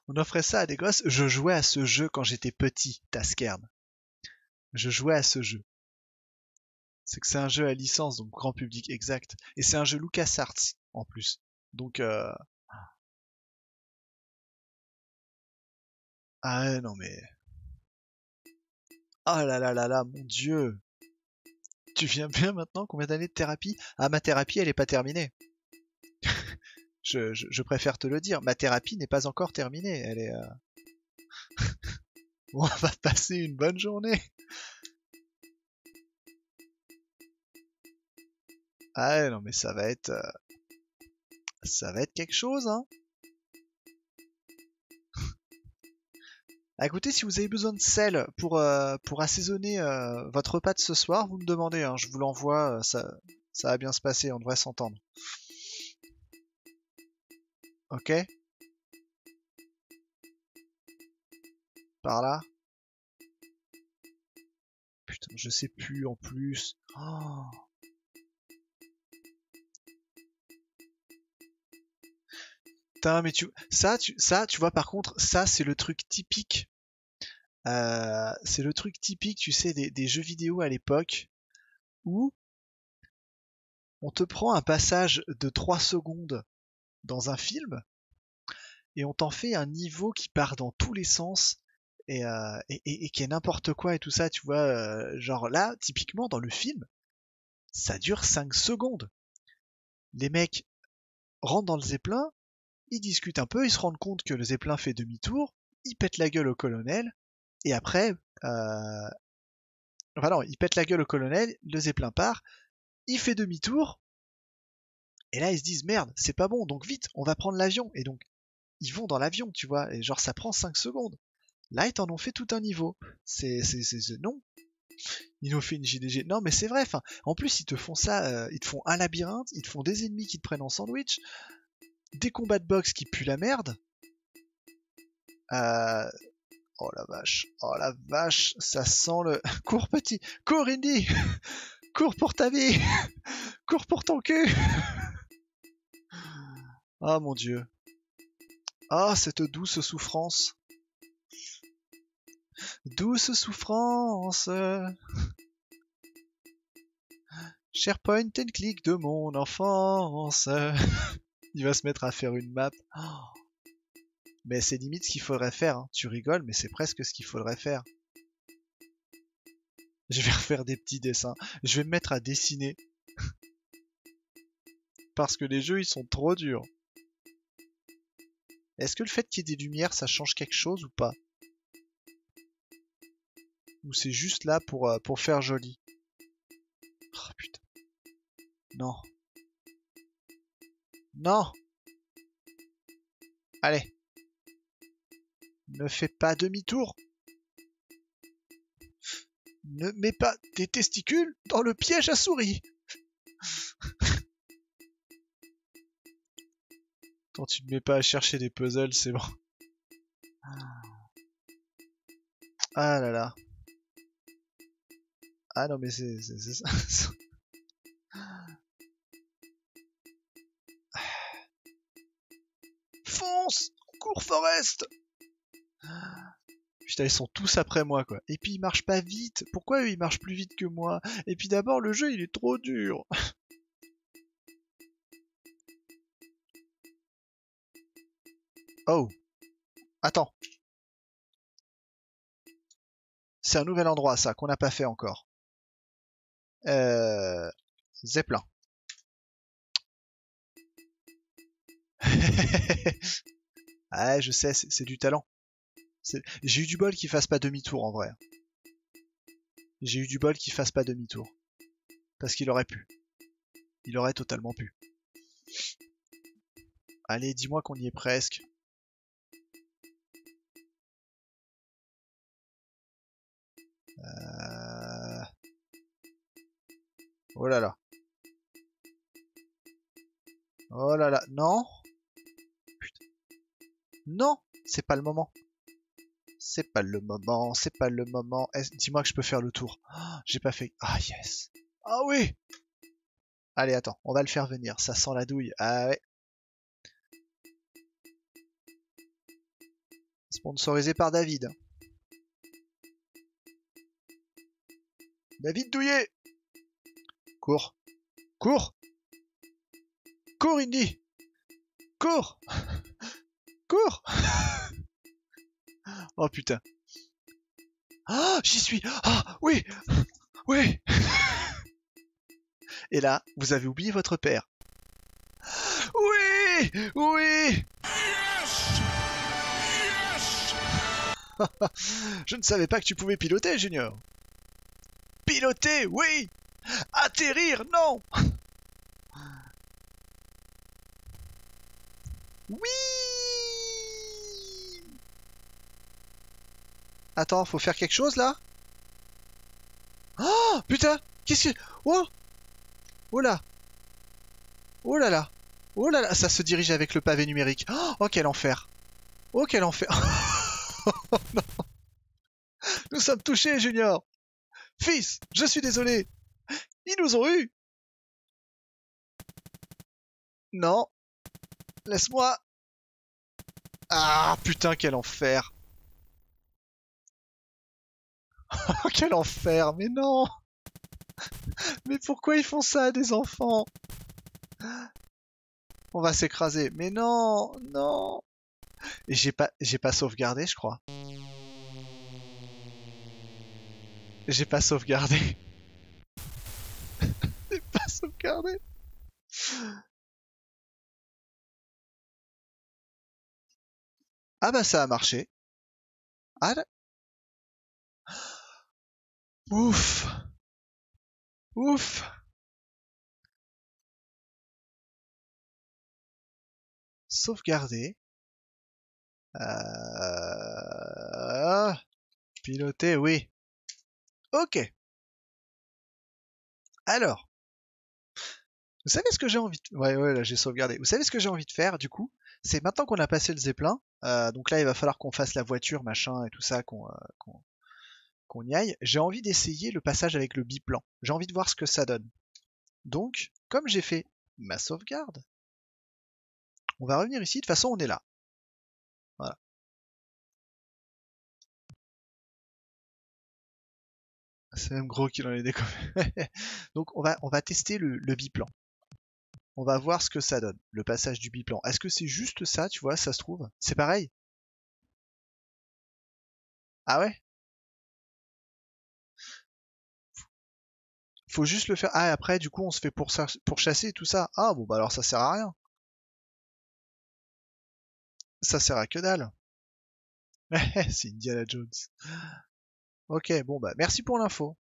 On offrait ça à des gosses. Je jouais à ce jeu quand j'étais petit, Taskern. Je jouais à ce jeu. C'est que c'est un jeu à licence, donc grand public, exact. Et c'est un jeu LucasArts, en plus. Donc, euh... ah non mais... Oh là là là là, mon Dieu. Tu viens bien maintenant? Combien d'années de thérapie? Ah, ma thérapie, elle n'est pas terminée. je, je, je préfère te le dire. Ma thérapie n'est pas encore terminée. Elle est... Euh... On va passer une bonne journée. Ah non, mais ça va être... Euh... Ça va être quelque chose, hein. Ah, écoutez, si vous avez besoin de sel pour, euh, pour assaisonner euh, votre repas de ce soir, vous me demandez, hein, je vous l'envoie, ça, ça va bien se passer, on devrait s'entendre. Ok ? Par là ? Putain, je sais plus en plus. Oh. Mais tu... Ça, tu... ça, tu vois, par contre, ça, c'est le truc typique. Euh, c'est le truc typique, tu sais, des, des jeux vidéo à l'époque où on te prend un passage de trois secondes dans un film et on t'en fait un niveau qui part dans tous les sens et, euh, et, et, et qui est n'importe quoi et tout ça, tu vois. Euh, genre là, typiquement, dans le film, ça dure cinq secondes. Les mecs rentrent dans le zeppelin, ils discutent un peu, ils se rendent compte que le zeppelin fait demi-tour, ils pètent la gueule au colonel, et après, euh... enfin non, ils pètent la gueule au colonel, le zeppelin part, il fait demi-tour, et là ils se disent merde, c'est pas bon, donc vite, on va prendre l'avion, et donc ils vont dans l'avion, tu vois, et genre ça prend cinq secondes. Là ils t'en ont fait tout un niveau, c'est, c'est, c'est, c'est... non, ils nous ont fait une J D G, non mais c'est vrai, enfin, en plus ils te font ça, euh, ils te font un labyrinthe, ils te font des ennemis qui te prennent en sandwich, des combats de boxe qui puent la merde. Euh... Oh la vache, oh la vache, ça sent le... Cours petit, cours Indy, cours pour ta vie, cours pour ton cul. Oh mon dieu. Ah, oh, cette douce souffrance. Douce souffrance. SharePoint and click de mon enfance. Il va se mettre à faire une map. Oh. Mais c'est limite ce qu'il faudrait faire. Hein. Tu rigoles, mais c'est presque ce qu'il faudrait faire. Je vais refaire des petits dessins. Je vais me mettre à dessiner. Parce que les jeux, ils sont trop durs. Est-ce que le fait qu'il y ait des lumières, ça change quelque chose ou pas? Ou c'est juste là pour, euh, pour faire joli? Oh putain. Non. Non! Allez! Ne fais pas demi-tour! Ne mets pas tes testicules dans le piège à souris! Tant tu ne mets pas à chercher des puzzles, c'est bon. Ah là là. Ah non mais c'est ça. Fonce! Cours Forest! Putain, ils sont tous après moi, quoi. Et puis, ils marchent pas vite. Pourquoi eux, ils marchent plus vite que moi? Et puis d'abord, le jeu, il est trop dur. Oh. Attends. C'est un nouvel endroit, ça, qu'on n'a pas fait encore. Euh... Zeppelin. Ah, je sais, c'est du talent. J'ai eu du bol qu'il fasse pas demi-tour en vrai. J'ai eu du bol qu'il fasse pas demi-tour. Parce qu'il aurait pu. Il aurait totalement pu. Allez, dis-moi qu'on y est presque. Euh... Oh là là. Oh là là, non. Putain. Non, c'est pas le moment. C'est pas le moment, c'est pas le moment. Dis-moi que je peux faire le tour. Oh, j'ai pas fait... Ah yes. Ah oui. Allez, attends, on va le faire venir. Ça sent la douille. Ah ouais. Sponsorisé par David. David Douillet. Cours. Cours. Cours, Indy! Cours! Cours! Oh putain! Ah, j'y suis! Ah, oui! Oui! Et là, vous avez oublié votre père. Oui! Oui! Yes! Yes! Je ne savais pas que tu pouvais piloter, Junior! Piloter, oui! Atterrir, non! Oui! Attends, faut faire quelque chose là. Oh putain, qu'est-ce que... Oh, oh là. Oh là là. Oh là là, ça se dirige avec le pavé numérique. Oh quel enfer. Oh quel enfer. Oh, non. Nous sommes touchés, Junior. Fils, je suis désolé. Ils nous ont eu. Non. Laisse-moi. Ah putain, quel enfer. Quel enfer, mais non. Mais pourquoi ils font ça à des enfants? On va s'écraser. Mais non, non. Et j'ai pas, j'ai pas sauvegardé, je crois. J'ai pas sauvegardé. J'ai pas sauvegardé. Ah bah ça a marché. Ah là. Ouf. Ouf. Sauvegarder. Euh... Piloter, oui. Ok. Alors. Vous savez ce que j'ai envie de... Ouais, ouais, là j'ai sauvegardé. Vous savez ce que j'ai envie de faire, du coup? C'est maintenant qu'on a passé le Zeppelin. Euh, donc là, il va falloir qu'on fasse la voiture, machin, et tout ça, qu'on... Euh, qu'on... qu'on y aille, j'ai envie d'essayer le passage avec le biplan. J'ai envie de voir ce que ça donne. Donc, comme j'ai fait ma sauvegarde, on va revenir ici. De toute façon, on est là. Voilà. C'est même gros qu'il en est découvert. Donc, on va, on va tester le, le biplan. On va voir ce que ça donne, le passage du biplan. Est-ce que c'est juste ça, tu vois, ça se trouve? C'est pareil? Ah ouais? Faut juste le faire. Ah, et après, du coup, on se fait pour, ça, pour chasser et tout ça. Ah, bon, bah alors ça sert à rien. Ça sert à que dalle. C'est Indiana Jones. Ok, bon, bah merci pour l'info.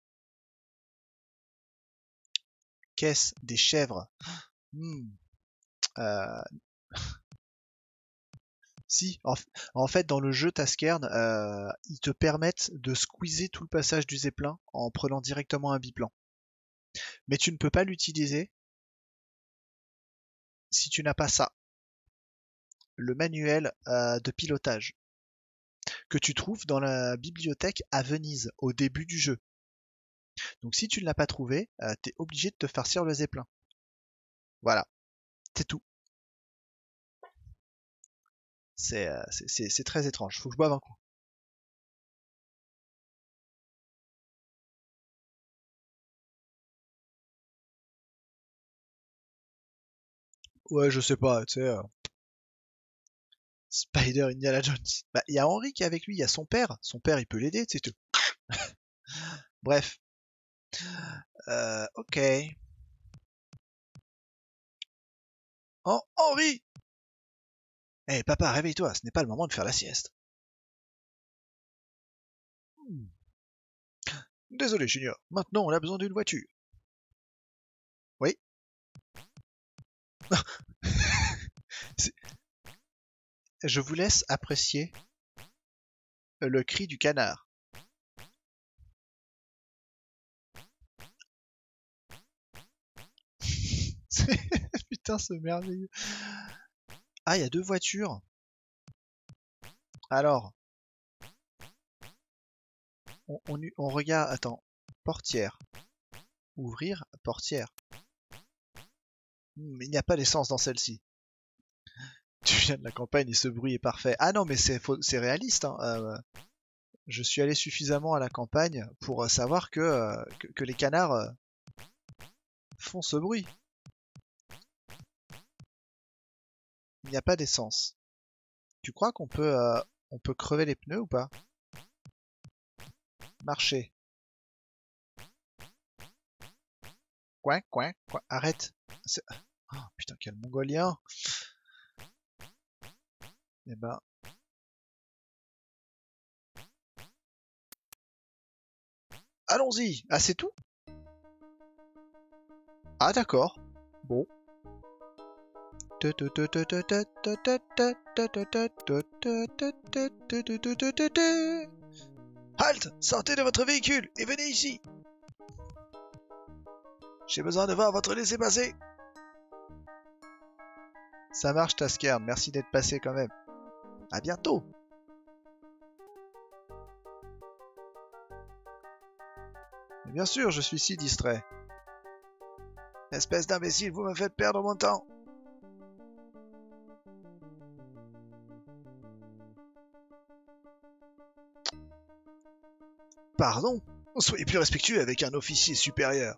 Caisse des chèvres. Hmm. Euh... Si, en, en fait, dans le jeu Taskern, euh, ils te permettent de squeezer tout le passage du Zeppelin en prenant directement un biplan. Mais tu ne peux pas l'utiliser si tu n'as pas ça. Le manuel euh, de pilotage que tu trouves dans la bibliothèque à Venise au début du jeu. Donc si tu ne l'as pas trouvé, euh, tu es obligé de te farcir le Zeppelin. Voilà, c'est tout. C'est euh, c'est très étrange, faut que je boive un coup. Ouais, je sais pas, tu sais... Euh... Spider Indiana Jones. Bah, il y a Henry qui est avec lui, il y a son père. Son père, il peut l'aider, c'est tout. Bref. Euh, ok. Oh, Henry! Eh, hey, papa, réveille-toi, ce n'est pas le moment de faire la sieste. Hmm. Désolé, Junior, maintenant on a besoin d'une voiture. Oui? Je vous laisse apprécier le cri du canard. Putain, c'est merveilleux. Ah, il y a deux voitures. Alors, on, on, on regarde. Attends, portière. Ouvrir portière. Mais il n'y a pas d'essence dans celle-ci. Tu viens de la campagne et ce bruit est parfait. Ah non, mais c'est réaliste. Hein. Euh, je suis allé suffisamment à la campagne pour savoir que, euh, que, que les canards euh, font ce bruit. Il n'y a pas d'essence. Tu crois qu'on peut, euh, on peut crever les pneus ou pas? Marcher. Coin, coin, coin. Arrête. Oh putain, quel mongolien! Eh ben. Allons-y! Ah, c'est tout? Ah, d'accord. Bon. Halte! Sortez de votre véhicule et venez ici! J'ai besoin de voir votre laissez-passer! Ça marche, Tasker. Merci d'être passé quand même. À bientôt! Et bien sûr, je suis si distrait. Espèce d'imbécile, vous me faites perdre mon temps! Pardon? Soyez plus respectueux avec un officier supérieur.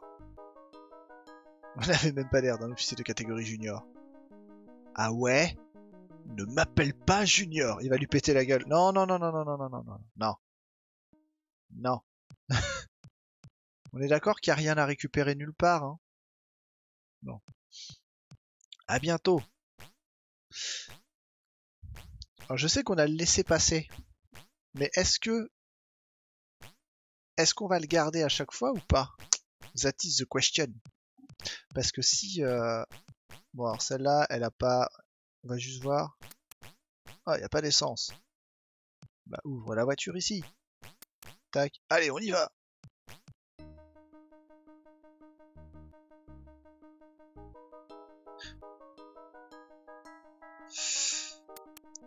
On n'avait même pas l'air d'un officier de catégorie junior. Ah ouais? Ne m'appelle pas junior. Il va lui péter la gueule. Non, non, non, non, non, non, non, non, non. Non. Non. On est d'accord qu'il n'y a rien à récupérer nulle part, hein? Non. À bientôt. Alors je sais qu'on a le laissé passer. Mais est-ce que... Est-ce qu'on va le garder à chaque fois ou pas? That is the question. Parce que si... Euh... Bon, alors celle-là, elle a pas... On va juste voir. Ah, il n'y a pas d'essence. Bah, ouvre la voiture ici. Tac. Allez, on y va!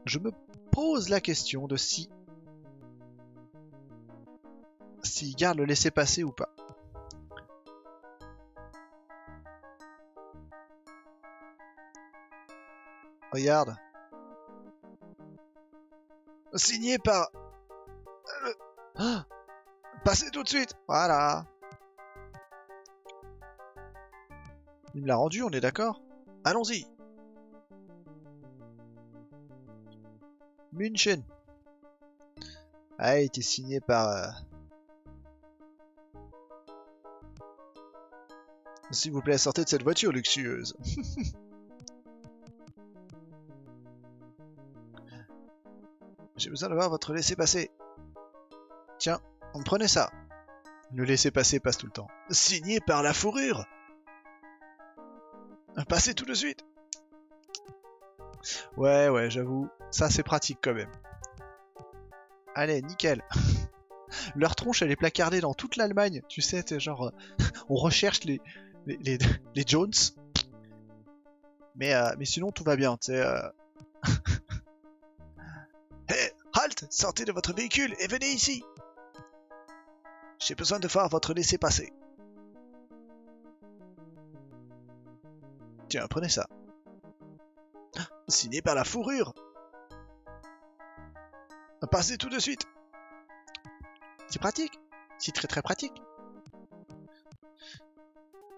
Je me pose la question de si... s'il garde le laisser-passer ou pas. Regarde. Signé par... Le... Ah, passez tout de suite. Voilà. Il me l'a rendu, on est d'accord? Allons-y. München. Ah, il était signé par... Euh... S'il vous plaît, sortez de cette voiture luxueuse. J'ai besoin d'avoir votre laissez-passer. Tiens, on prenait ça. Le laissez-passer passe tout le temps. Signé par la fourrure. Passez tout de suite. Ouais, ouais, j'avoue. Ça, c'est pratique quand même. Allez, nickel. Leur tronche, elle est placardée dans toute l'Allemagne. Tu sais, t'es genre... On recherche les... Les, les, les Jones, mais, euh, mais sinon tout va bien. Euh... Hey, halte! Sortez de votre véhicule et venez ici. J'ai besoin de voir votre laissez-passer. Tiens, prenez ça. Signé par la fourrure. Passez tout de suite. C'est pratique. C'est très très pratique.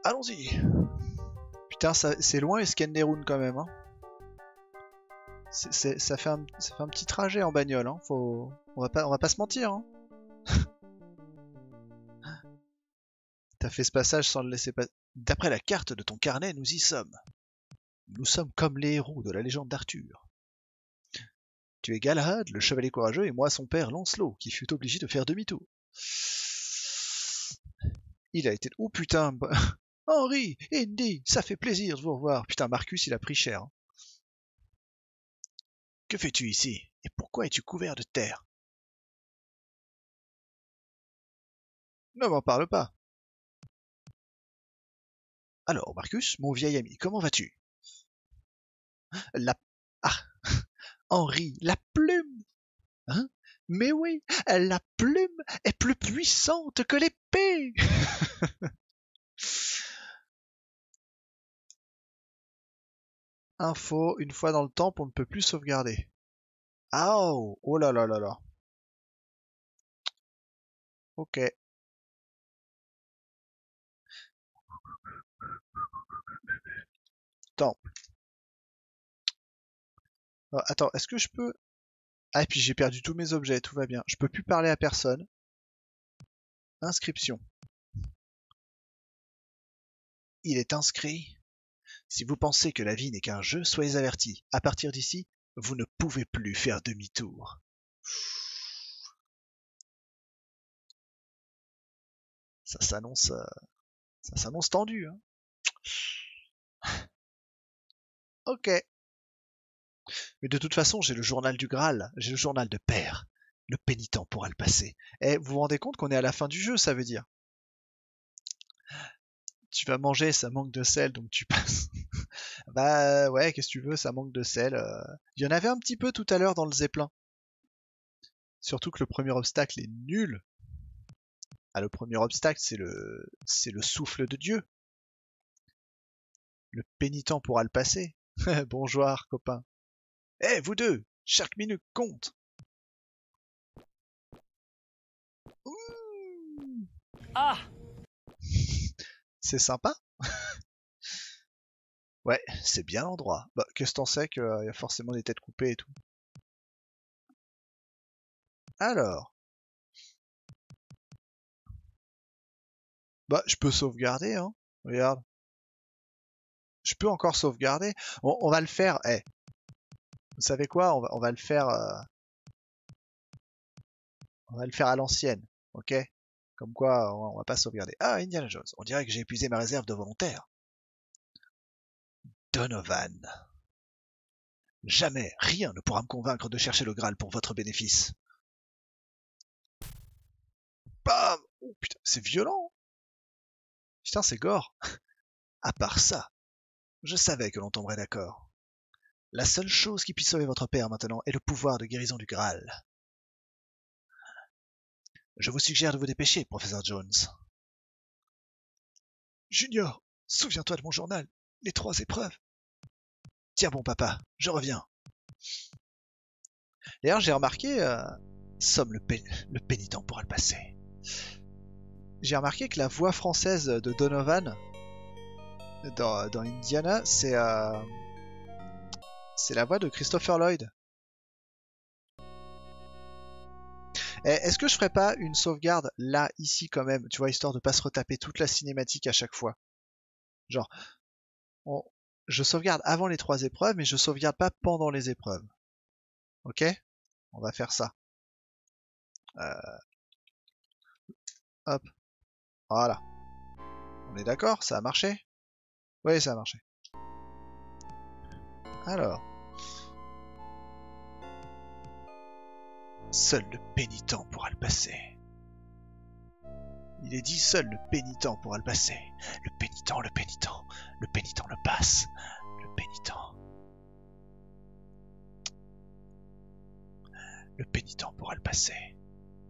Allons-y. Putain, c'est loin Eskenderoun quand même. Hein. C'est, c'est, ça, fait un, ça fait un petit trajet en bagnole. Hein. Faut, on, va pas, on va pas se mentir. Hein. T'as fait ce passage sans le laisser passer. D'après la carte de ton carnet, nous y sommes. Nous sommes comme les héros de la légende d'Arthur. Tu es Galahad, le chevalier courageux, et moi son père Lancelot, qui fut obligé de faire demi-tour. Il a été... Oh putain. Henry, Indy, ça fait plaisir de vous revoir. Putain, Marcus, il a pris cher. Hein. Que fais-tu ici? Et pourquoi es-tu couvert de terre? Ne m'en parle pas. Alors, Marcus, mon vieil ami, comment vas-tu? La... Ah Henry, la plume. Hein? Mais oui, la plume est plus puissante que l'épée. Info, une fois dans le temple, on ne peut plus sauvegarder. Ah oh, oh là là là là. Ok. Temple. Oh, attends, est-ce que je peux... Ah, et puis j'ai perdu tous mes objets, tout va bien. Je peux plus parler à personne. Inscription. Il est inscrit. Si vous pensez que la vie n'est qu'un jeu, soyez avertis. À partir d'ici, vous ne pouvez plus faire demi-tour. Ça s'annonce, ça s'annonce tendu. Hein. Ok. Mais de toute façon, j'ai le journal du Graal, j'ai le journal de Père. Le pénitent pourra le passer. Eh, vous vous rendez compte qu'on est à la fin du jeu, ça veut dire. Tu vas manger, ça manque de sel, donc tu passes. Bah ouais, qu'est-ce que tu veux, ça manque de sel. Euh... Il y en avait un petit peu tout à l'heure dans le Zeppelin. Surtout que le premier obstacle est nul. Ah, le premier obstacle, c'est le c'est le souffle de Dieu. Le pénitent pourra le passer. Bonjour, copain. Eh, hey, vous deux, chaque minute compte. Ouh. Ah. C'est sympa. Ouais, c'est bien l'endroit. Bah, qu'est-ce que t'en sais qu'il y a forcément des têtes coupées et tout. Alors. Bah, je peux sauvegarder, hein. Regarde. Je peux encore sauvegarder. On, on va le faire. Eh. Hey. Vous savez quoi, on va, on va le faire. Euh... On va le faire à l'ancienne. Ok. Comme quoi, on va pas sauvegarder. Ah, Indiana Jones. On dirait que j'ai épuisé ma réserve de volontaires. Donovan. Jamais, rien ne pourra me convaincre de chercher le Graal pour votre bénéfice. Bam! Oh putain, c'est violent! Putain, c'est gore! À part ça, je savais que l'on tomberait d'accord. La seule chose qui puisse sauver votre père maintenant est le pouvoir de guérison du Graal. Je vous suggère de vous dépêcher, professeur Jones. Junior, souviens-toi de mon journal, les trois épreuves. Tiens bon, papa, je reviens. D'ailleurs, j'ai remarqué, euh, somme le, pé le pénitent pourra le passer. J'ai remarqué que la voix française de Donovan dans, dans Indiana, c'est euh, c'est la voix de Christopher Lloyd. Est-ce que je ferais pas une sauvegarde là, ici quand même, tu vois, histoire de pas se retaper toute la cinématique à chaque fois. Genre, on... je sauvegarde avant les trois épreuves, mais je sauvegarde pas pendant les épreuves. Ok? On va faire ça. Euh... Hop. Voilà. On est d'accord? Ça a marché? Oui, ça a marché. Alors... Seul le pénitent pourra le passer. Il est dit seul le pénitent pourra le passer. Le pénitent, le pénitent, le pénitent le passe. Le pénitent. Le pénitent pourra le passer.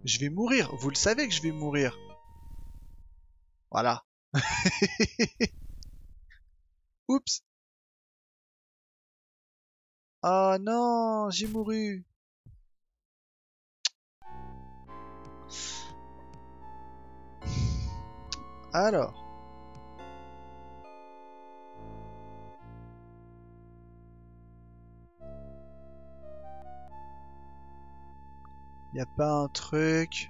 Je vais mourir, vous le savez que je vais mourir. Voilà. Oups. Oh non, j'ai mouru. Alors. Y a pas un truc.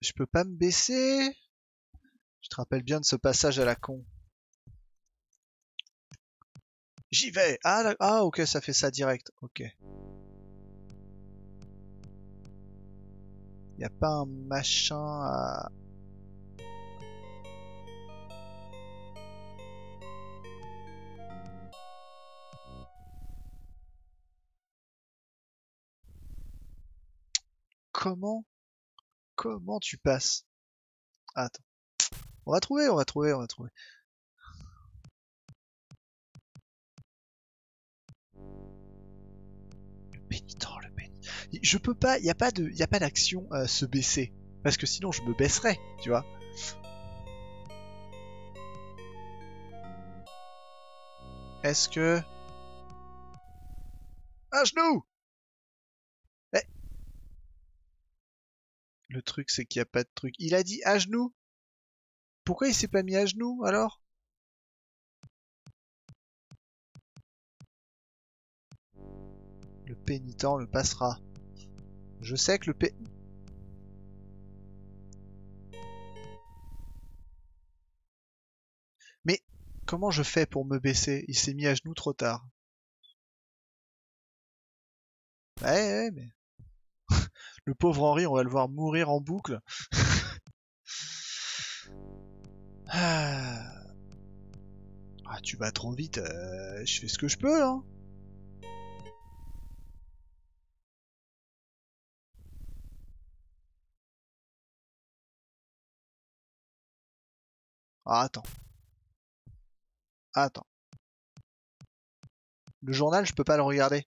Je peux pas me baisser? Je te rappelle bien de ce passage à la con. J'y vais. Ah, la... ah ok, ça fait ça direct. Ok. Y a pas un machin à... Comment? Comment tu passes? Attends. On va trouver, on va trouver, on va trouver. Le pénitent, le pénitent. Je peux pas, il n'y a pas de, il n'y a pas d'action à se baisser. Parce que sinon je me baisserais, tu vois. Est-ce que... Un genou! Eh. Le truc c'est qu'il n'y a pas de truc. Il a dit à genoux. Pourquoi il s'est pas mis à genoux, alors? Le pénitent le passera. Je sais que le pé... Mais comment je fais pour me baisser? Il s'est mis à genoux trop tard. Ouais, ouais, mais... Le pauvre Henry, on va le voir mourir en boucle. Ah, tu vas trop vite. Euh, je fais ce que je peux, hein. Ah, attends. Attends. Le journal, je peux pas le regarder.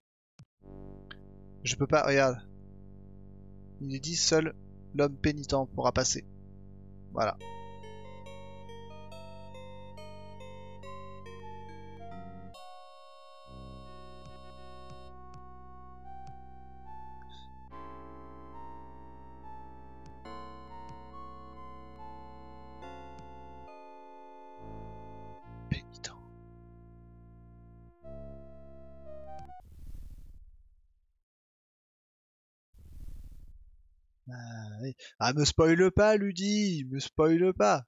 Je peux pas, regarde. Il est dit, seul l'homme pénitent pourra passer. Voilà. Ah, me spoile pas, Ludie, me spoile pas.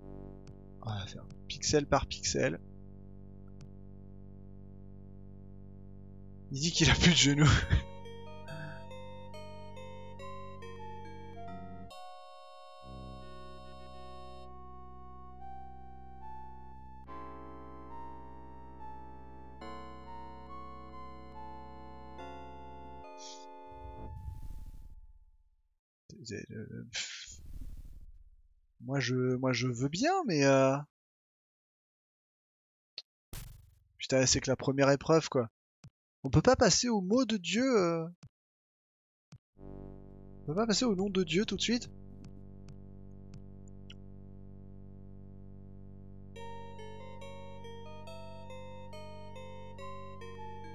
On va faire pixel par pixel. Il dit qu'il a plus de genoux. Moi je, moi je veux bien, mais euh... putain, c'est que la première épreuve, quoi. On peut pas passer au mot de Dieu. Euh... On peut pas passer au nom de Dieu tout de suite.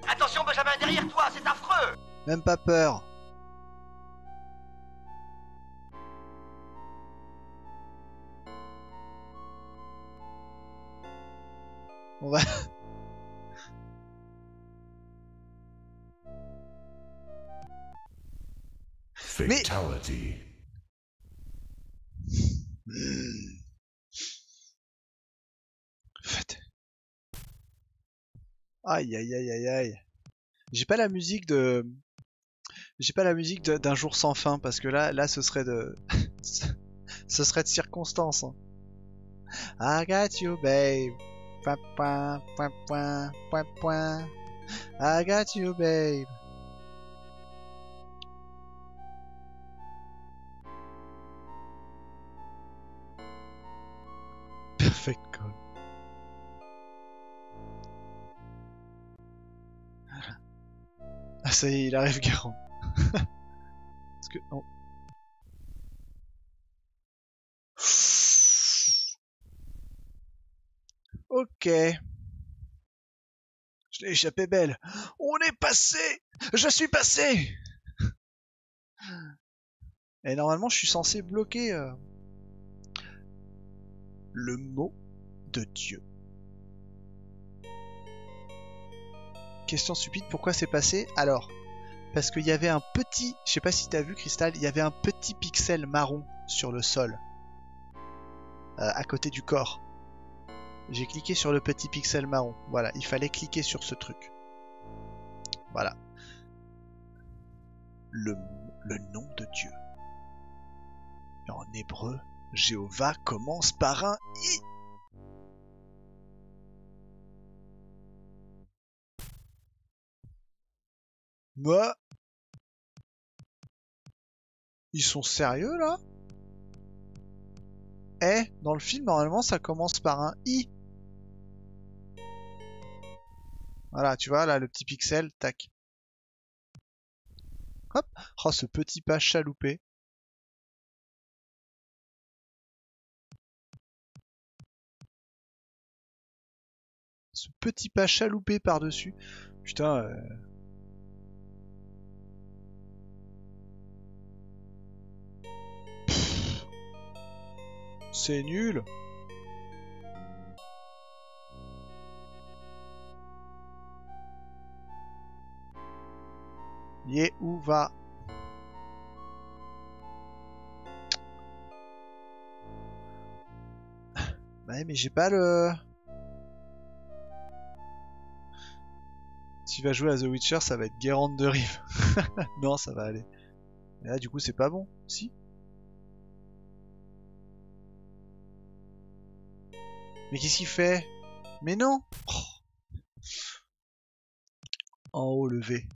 Attention Benjamin, derrière toi, c'est affreux. Même pas peur. On va... Fatality. Mais... Mmh. Fait. Aïe aïe aïe aïe aïe. J'ai pas la musique de... J'ai pas la musique d'un jour sans fin, parce que là, là ce serait de... ce serait de circonstance. Hein. I got you babe. Point, point, point, point, point, point. I got you, babe. Perfect call. Ah, ça y est, il arrive garant. Parce que... Oh. Ok. Je l'ai échappé belle. On est passé. Je suis passé. Et normalement, je suis censé bloquer euh, le mot de Dieu. Question stupide, pourquoi c'est passé? Alors, parce qu'il y avait un petit... Je sais pas si t'as vu, Crystal, il y avait un petit pixel marron sur le sol. Euh, à côté du corps. J'ai cliqué sur le petit pixel marron. Voilà, il fallait cliquer sur ce truc. Voilà. Le, le nom de Dieu. En hébreu, Jehova commence par un I. Bah. Ils sont sérieux là? Eh, dans le film, normalement, ça commence par un I. Voilà, tu vois, là, le petit pixel, tac. Hop. Oh, ce petit pas chaloupé. Ce petit pas chaloupé par-dessus. Putain... Euh... C'est nul. Yehova. Ouais, mais j'ai pas le... tu vas jouer à The Witcher, ça va être Guérande de Rive. Non, ça va aller. Mais là, du coup, c'est pas bon. Si. Mais qu'est-ce qu'il fait? Mais non! Oh. En haut, le V.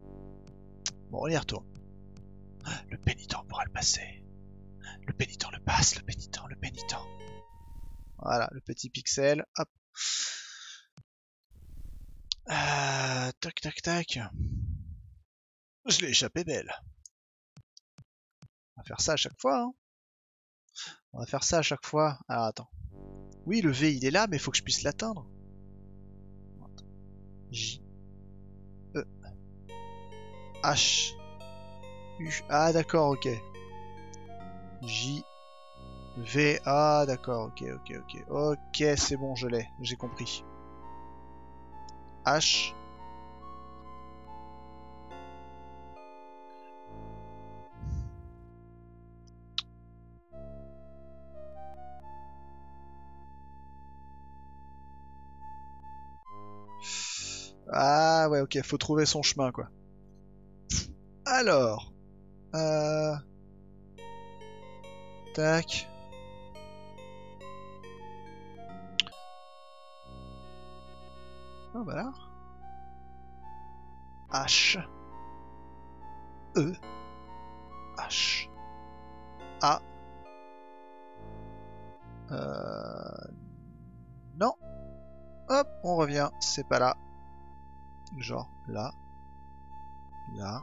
Bon, on y retourne. Le pénitent pourra le passer. Le pénitent le passe, le pénitent, le pénitent. Voilà, le petit pixel. Hop. Euh, tac, tac, tac. Je l'ai échappé belle. On va faire ça à chaque fois. Hein. On va faire ça à chaque fois. Alors attends. Oui, le V il est là, mais il faut que je puisse l'atteindre. J. E. H. U. Ah d'accord, ok. J. V. Ah d'accord, ok, ok, ok. Ok, c'est bon, je l'ai. J'ai compris. H. Ah ouais, ok, faut trouver son chemin quoi. Alors, euh... tac. Ah bah là. H. E. H. A. Euh... Non. Hop, on revient, c'est pas là. Genre là, là,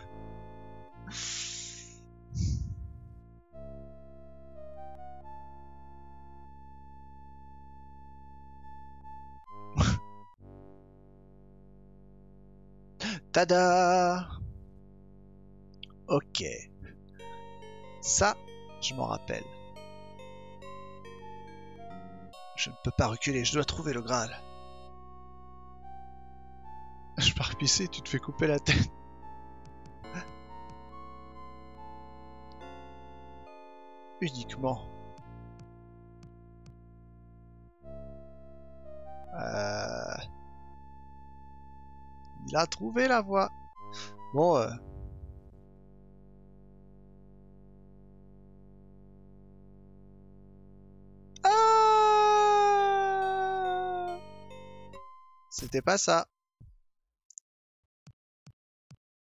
Tada! Ok. Ça, je m'en rappelle. Je ne peux pas reculer, je dois trouver le Graal. Je pars pisser, tu te fais couper la tête. Uniquement. Euh... Il a trouvé la voie. Bon. Euh... Ah, c'était pas ça.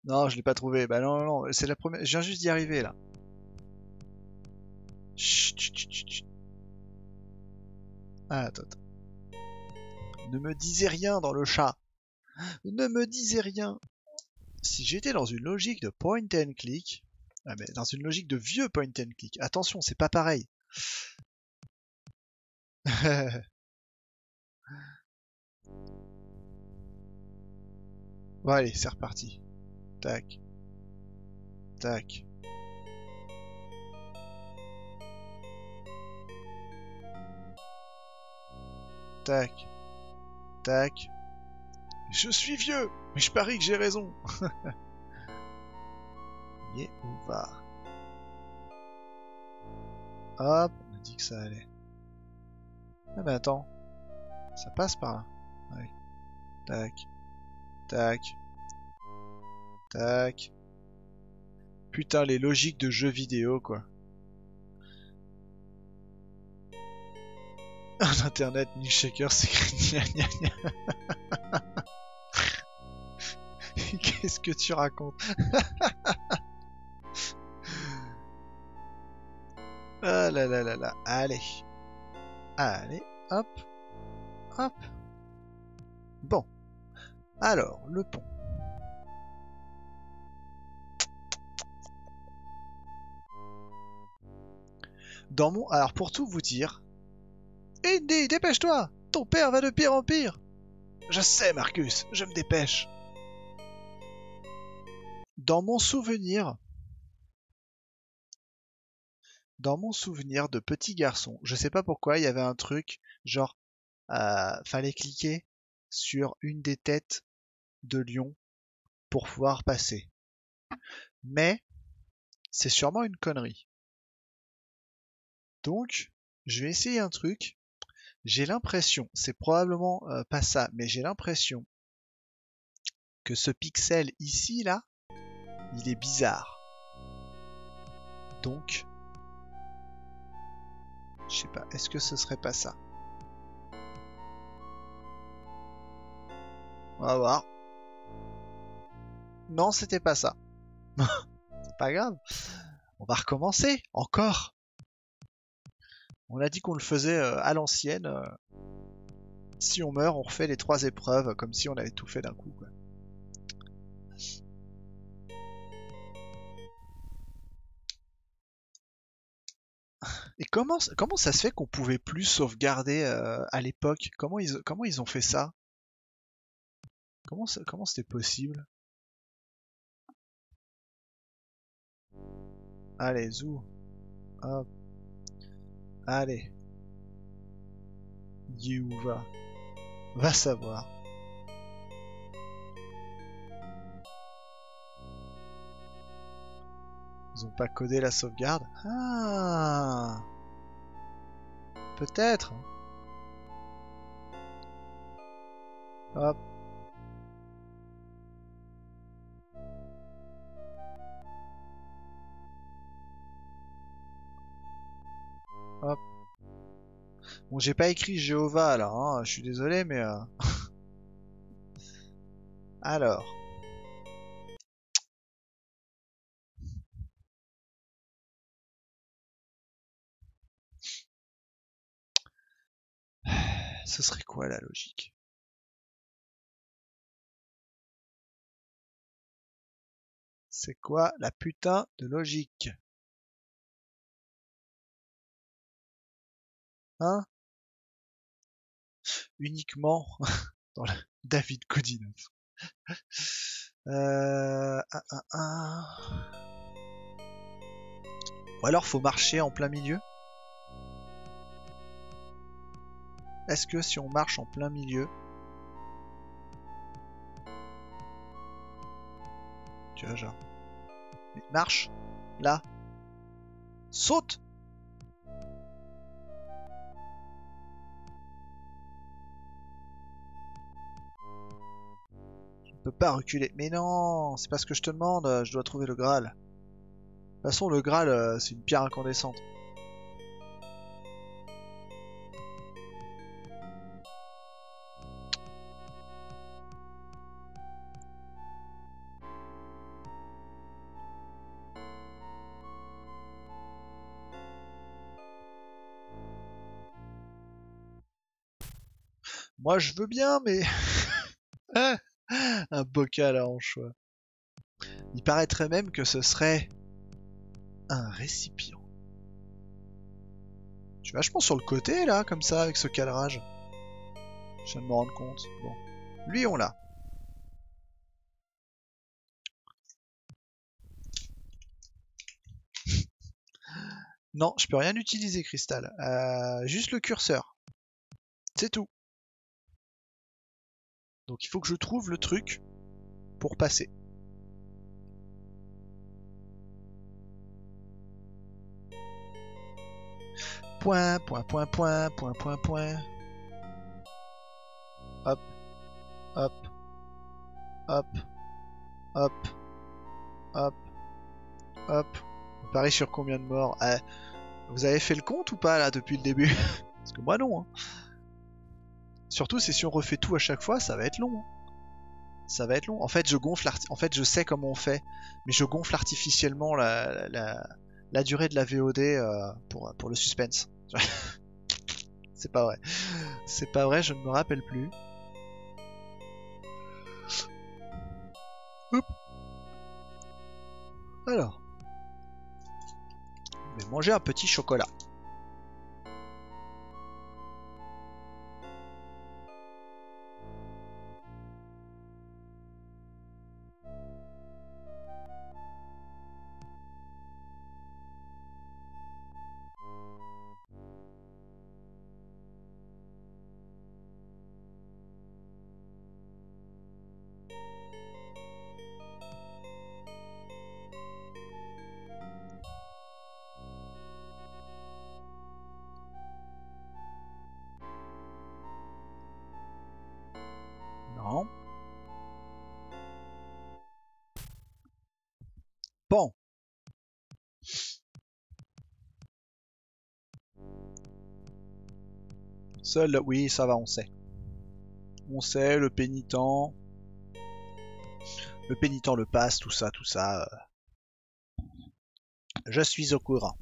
Non, je l'ai pas trouvé. Bah non, non, non. C'est la première. Je viens juste d'y arriver là. Chut, chut, chut, chut. Ah, attends, attends. Ne me disez rien dans le chat. Ne me disais rien. Si j'étais dans une logique de point and click, ah mais dans une logique de vieux point and click, attention, c'est pas pareil. Bon allez, c'est reparti. Tac. Tac. Tac. Tac. Je suis vieux, mais je parie que j'ai raison. Yehova. Hop, on a dit que ça allait. Ah bah attends, ça passe par là. Ouais. Tac, tac, tac. Putain, les logiques de jeux vidéo quoi. Un internet ni shaker, c'est qu'est-ce que tu racontes? Ah là là là là, allez, allez, hop, hop. Bon, alors le pont. Dans mon, alors pour tout vous dire, Indy, dépêche-toi, ton père va de pire en pire. Je sais, Marcus, je me dépêche. Dans mon souvenir, dans mon souvenir de petit garçon, je sais pas pourquoi, il y avait un truc genre euh, fallait cliquer sur une des têtes de lion pour pouvoir passer. Mais c'est sûrement une connerie. Donc, je vais essayer un truc. J'ai l'impression, c'est probablement euh, pas ça, mais j'ai l'impression que ce pixel ici, là, il est bizarre. Donc, je sais pas, est-ce que ce serait pas ça? On va voir. Non, c'était pas ça. C'est pas grave. On va recommencer, encore. On a dit qu'on le faisait à l'ancienne. Si on meurt, on refait les trois épreuves, comme si on avait tout fait d'un coup, quoi. Et comment, comment ça se fait qu'on pouvait plus sauvegarder euh, à l'époque? Comment ils, comment ils ont fait ça? Comment ça, comment c'était possible? Allez, zou. Hop. Allez. Yehova. Va savoir. Ils ont pas codé la sauvegarde. Ah. Peut-être. Hop. Hop. Bon, j'ai pas écrit Jehova là, hein. Je suis désolé, mais... Euh... Alors... Ce serait quoi la logique? C'est quoi la putain de logique? Hein? Uniquement dans la... David Codinov. Euh... Ah, ah, ah. Ou alors faut marcher en plein milieu? Est-ce que si on marche en plein milieu... Tu vois genre... Mais marche! Là! Saute! Je peux pas reculer. Mais non, c'est pas ce que je te demande. Je dois trouver le Graal. De toute façon, le Graal, c'est une pierre incandescente. Moi, je veux bien, mais... Un bocal à hanche. Il paraîtrait même que ce serait un récipient. Je suis vachement sur le côté là, comme ça, avec ce cadrage. Je viens de me rendre compte. Bon, lui on l'a. Non, je peux rien utiliser, Cristal. Euh, juste le curseur. C'est tout. Donc il faut que je trouve le truc pour passer. Point, point, point, point, point, point, point. Hop, hop, hop, hop, hop, hop. On parie sur combien de morts? euh, Vous avez fait le compte ou pas là depuis le début? Parce que moi non, hein. Surtout, c'est si on refait tout à chaque fois, ça va être long. Ça va être long. En fait, je gonfle. En fait, je sais comment on fait, mais je gonfle artificiellement la, la, la durée de la V O D euh, pour, pour le suspense. C'est pas vrai. C'est pas vrai, je ne me rappelle plus. Oups. Alors. Je vais manger un petit chocolat. Seul, oui, ça va, on sait. On sait, le pénitent... Le pénitent le passe, tout ça, tout ça... Euh... Je suis au courant.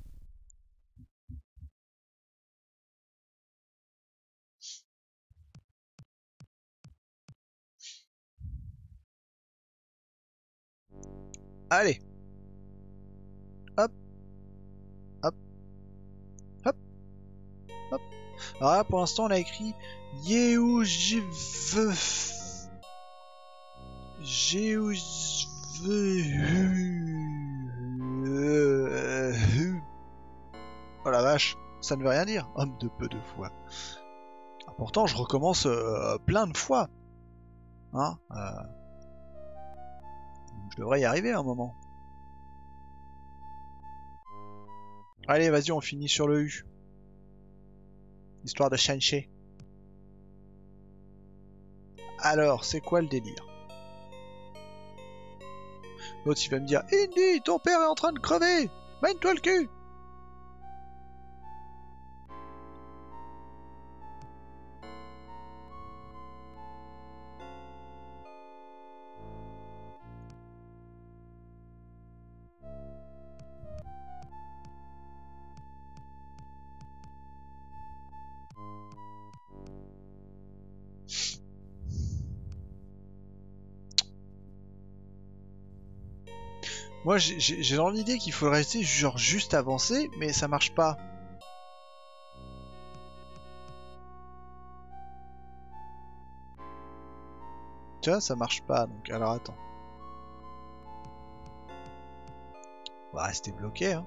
Allez. Hop. Hop. Hop. Hop. Alors là, pour l'instant, on a écrit Yehujiv. Yehujiv. Oh la vache, ça ne veut rien dire. Homme de peu de foi. Pourtant, je recommence euh, plein de fois. Hein euh... Je devrais y arriver à un moment. Allez, vas-y, on finit sur le U. Histoire de chancher. Alors, c'est quoi le délire? L'autre, il va me dire « Indy, ton père est en train de crever! Mène-toi le cul !» Moi, j'ai dans l'idée qu'il faudrait rester genre juste avancer, mais ça marche pas. Tu vois, ça marche pas, donc alors attends. On va rester bloqué, hein.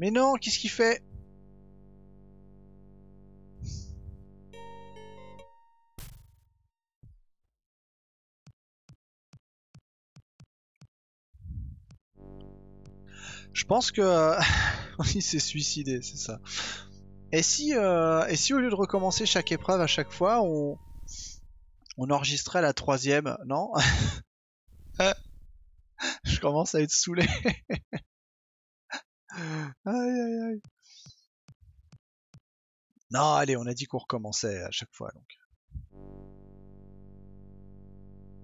Mais non, qu'est-ce qu'il fait? Je pense que... il s'est suicidé, c'est ça. Et si, euh... Et si au lieu de recommencer chaque épreuve à chaque fois, on, on enregistrait la troisième, non? Je commence à être saoulé. Aïe aïe aïe. Non, allez, on a dit qu'on recommençait à chaque fois, donc.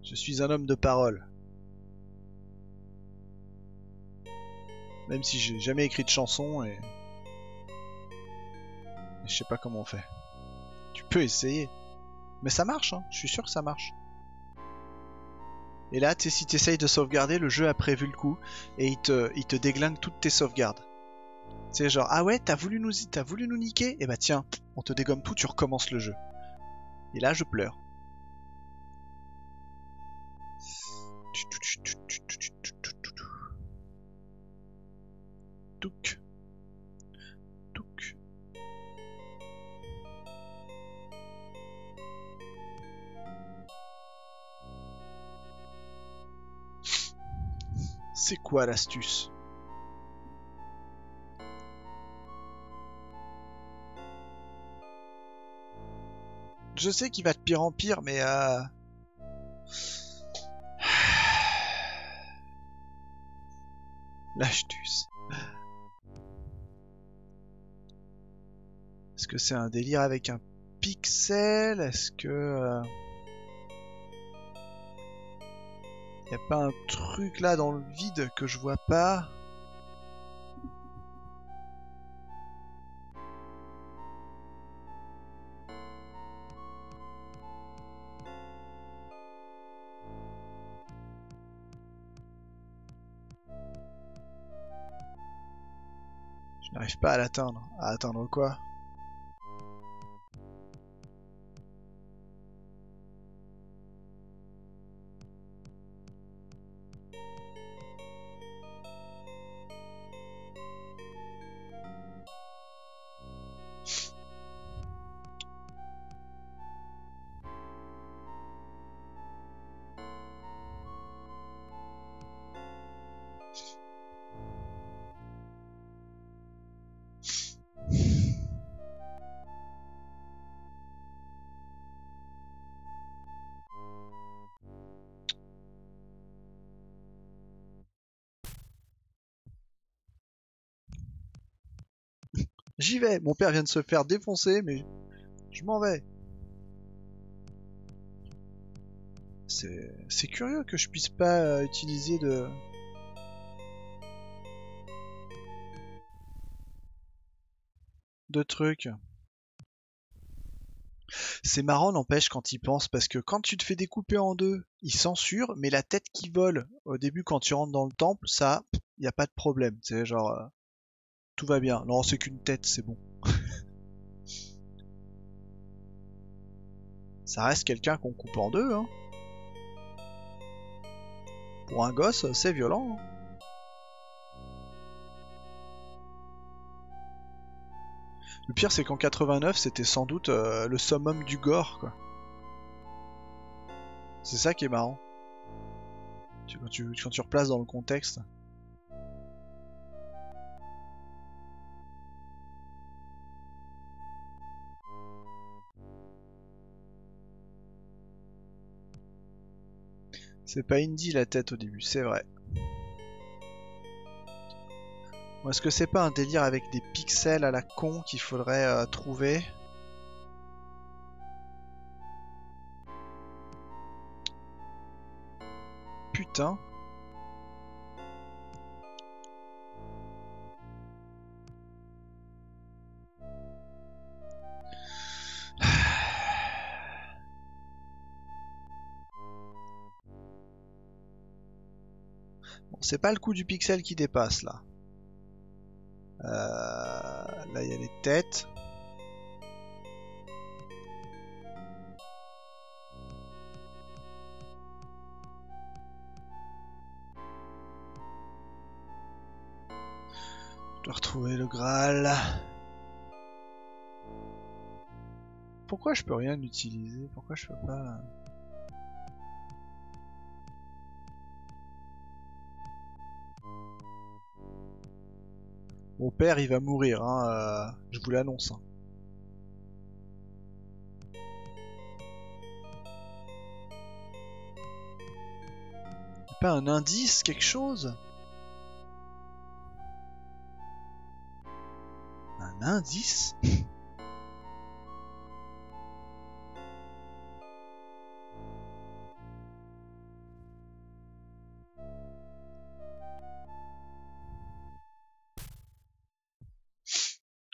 Je suis un homme de parole. Même si j'ai jamais écrit de chanson et... et je sais pas comment on fait. Tu peux essayer. Mais ça marche, hein. Je suis sûr que ça marche. Et là, si tu essayes de sauvegarder, le jeu a prévu le coup et il te, il te déglingue toutes tes sauvegardes. C'est genre, ah ouais, t'as voulu nous, t'as voulu nous niquer? Eh bah tiens, on te dégomme tout, tu recommences le jeu. Et là, je pleure. Touc. Touc. C'est quoi l'astuce? Je sais qu'il va de pire en pire, mais... Euh... l'astuce. Est-ce que c'est un délire avec un pixel? Est-ce que... Euh... Y'a pas un truc là dans le vide que je vois pas? Je n'arrive pas à l'atteindre. À atteindre quoi? J'y vais. Mon père vient de se faire défoncer, mais je m'en vais. C'est curieux que je puisse pas utiliser de... de trucs. C'est marrant, n'empêche, quand il pense, parce que quand tu te fais découper en deux, il censure, mais la tête qui vole au début quand tu rentres dans le temple, ça, il n'y a pas de problème. C'est genre, euh, tout va bien. Non, c'est qu'une tête, c'est bon. Ça reste quelqu'un qu'on coupe en deux, hein. Pour un gosse, c'est violent. Hein. Le pire, c'est qu'en quatre-vingt-neuf, c'était sans doute euh, le summum du gore, quoi. C'est ça qui est marrant. Tu, quand, tu, quand tu replaces dans le contexte. C'est pas Indy la tête au début, c'est vrai. Est-ce que c'est pas un délire avec des pixels à la con qu'il faudrait euh, trouver? Putain. Bon, c'est pas le coup du pixel qui dépasse là. Euh, là il y a les têtes. Je dois retrouver le Graal. Pourquoi je peux rien utiliser? Pourquoi je peux pas... Mon père, il va mourir, hein, euh, je vous l'annonce. Pas un indice, quelque chose? Un indice?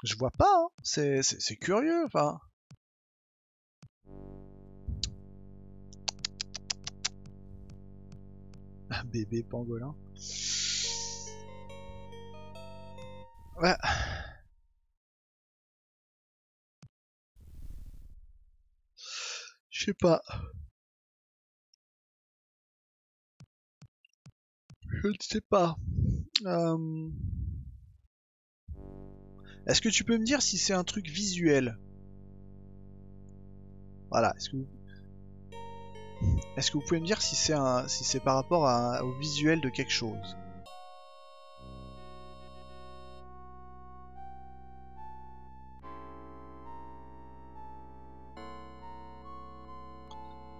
Je vois pas, hein. C'est curieux, enfin. Un bébé pangolin. Ouais. Je sais pas. Je ne sais pas. Euh... Est-ce que tu peux me dire si c'est un truc visuel? Voilà, est-ce que, vous... est-ce que vous pouvez me dire si c'est un... si c'est par rapport à... au visuel de quelque chose?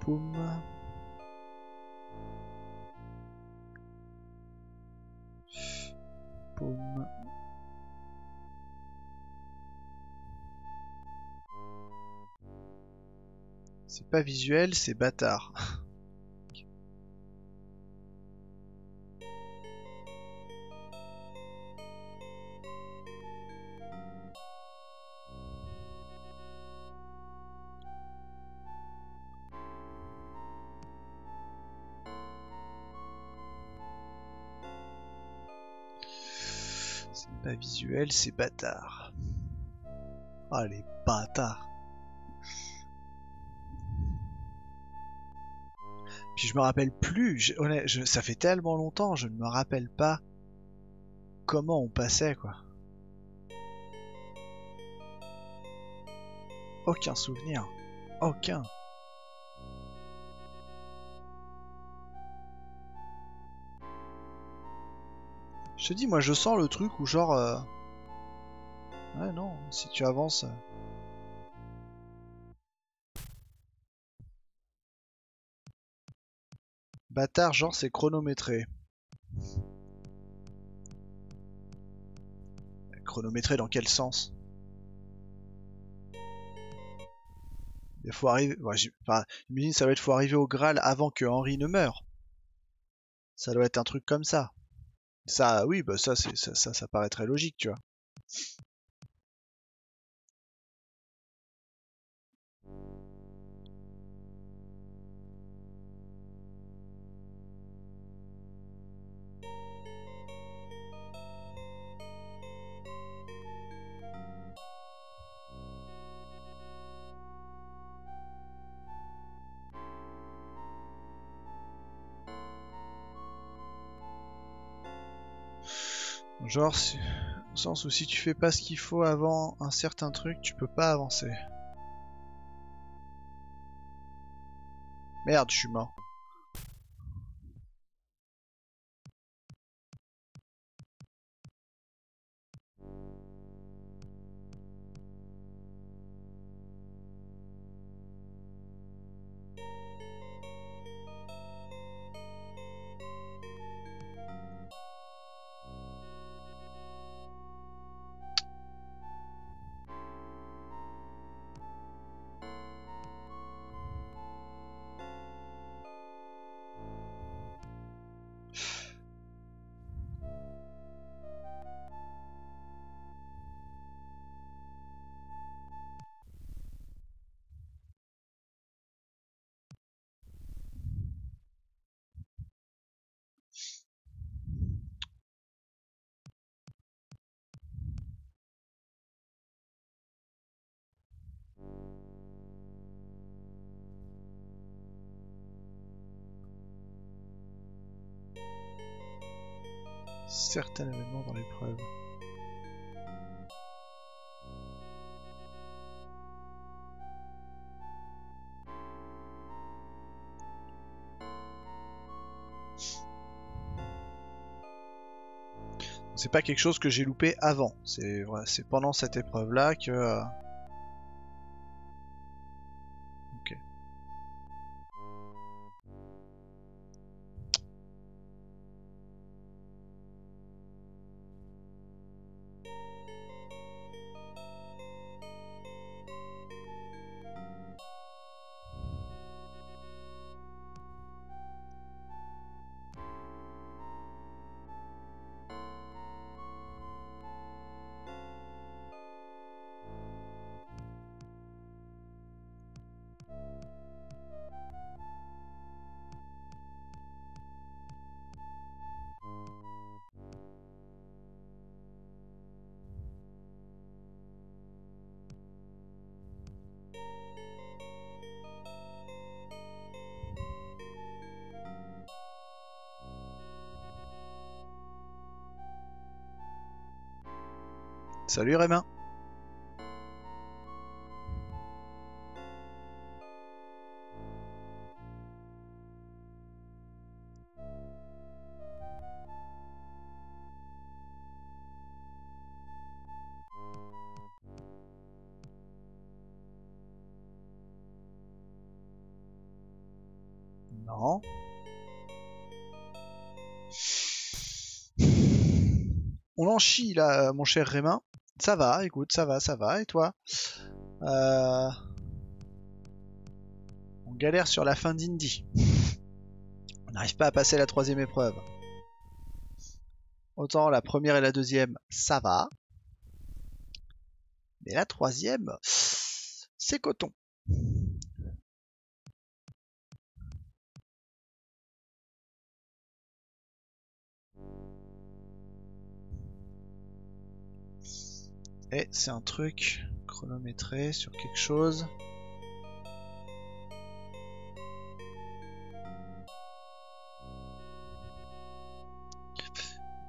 Poum. Poum. C'est pas visuel, c'est bâtard. C'est pas visuel, c'est bâtard. Ah, les bâtards. Puis je me rappelle plus, je, honnête, je, ça fait tellement longtemps, je ne me rappelle pas comment on passait, quoi. Aucun souvenir. Aucun. Je te dis, moi je sens le truc où genre... Euh... Ouais non, si tu avances... Bâtard, genre c'est chronométré. Chronométré dans quel sens? Il faut arriver. Ouais, enfin, j'imagine ça va être faut arriver au Graal avant que Henry ne meure. Ça doit être un truc comme ça. Ça, oui, bah ça, c'est, ça, ça, ça paraît très logique, tu vois. Genre, au sens où si tu fais pas ce qu'il faut avant un certain truc, tu peux pas avancer. Merde, je suis mort. Certains événements dans l'épreuve. C'est pas quelque chose que j'ai loupé avant, c'est ouais, c'est pendant cette épreuve là que... Euh... Salut Rémin. Non. On en chie là, mon cher Rémin. Ça va, écoute, ça va, ça va, et toi? euh... On galère sur la fin d'Indy. On n'arrive pas à passer la troisième épreuve. Autant la première et la deuxième, ça va. Mais la troisième, c'est coton. Et c'est un truc chronométré sur quelque chose.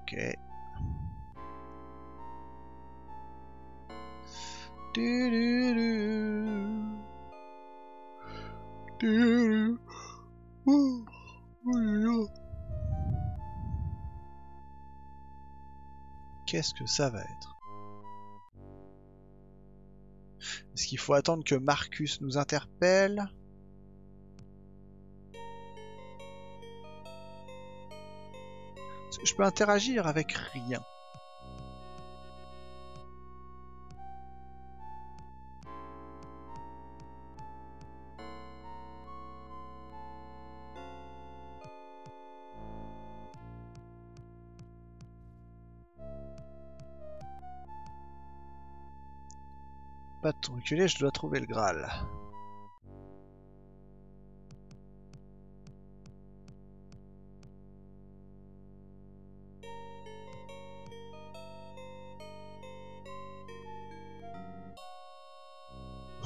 Ok. Du, du, du. Du, du. Oh, oh. Qu'est-ce que ça va être ? Est-ce qu'il faut attendre que Marcus nous interpelle? Je peux interagir avec rien. pas te reculer, je dois trouver le Graal.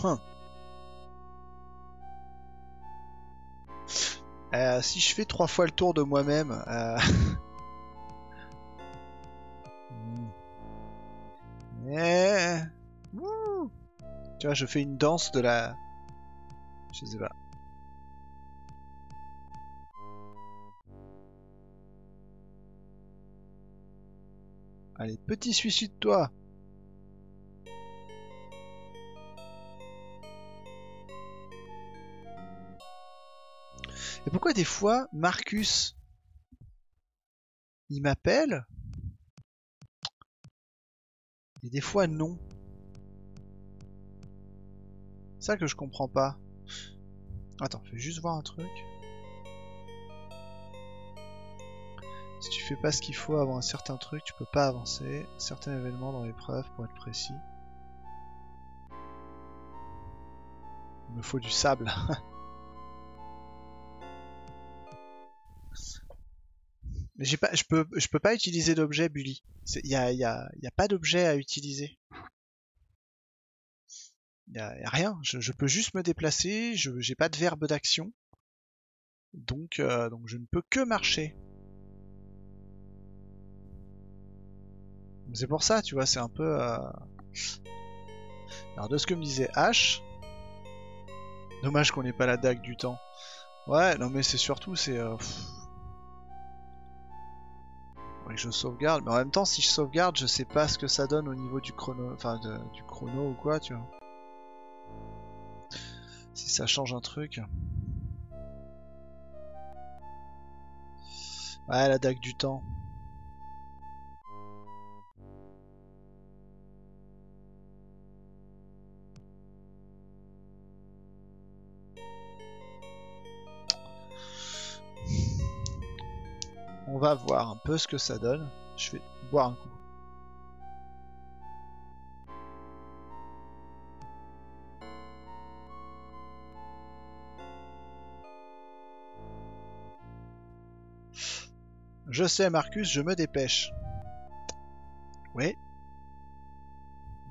Hum. Euh, si je fais trois fois le tour de moi-même... Euh... Et... Mmh. Tu vois, je fais une danse de la... Je sais pas. Allez, petit suicide, toi. Et pourquoi des fois, Marcus, il m'appelle ? Et des fois, non. C'est ça que je comprends pas. Attends, je vais juste voir un truc. Si tu fais pas ce qu'il faut avant un certain truc, tu peux pas avancer. Certains événements dans l'épreuve, pour être précis. Il me faut du sable. Mais j'ai pas, je peux, je peux pas utiliser d'objet, Bully. Il y a, y a, y a pas d'objet à utiliser. Il y, y a rien. Je, je peux juste me déplacer. Je j'ai pas de verbe d'action. Donc, euh, donc je ne peux que marcher. C'est pour ça, tu vois, c'est un peu. Euh... Alors de ce que me disait H. Dommage qu'on n'ait pas la dague du temps. Ouais, non mais c'est surtout c'est. Euh... Que je sauvegarde, mais en même temps, si je sauvegarde, je sais pas ce que ça donne au niveau du chrono, enfin de, du chrono ou quoi, tu vois. Si ça change un truc. Ouais, la dague du temps. On va voir un peu ce que ça donne. Je vais boire un coup. Je sais, Marcus, je me dépêche. Oui.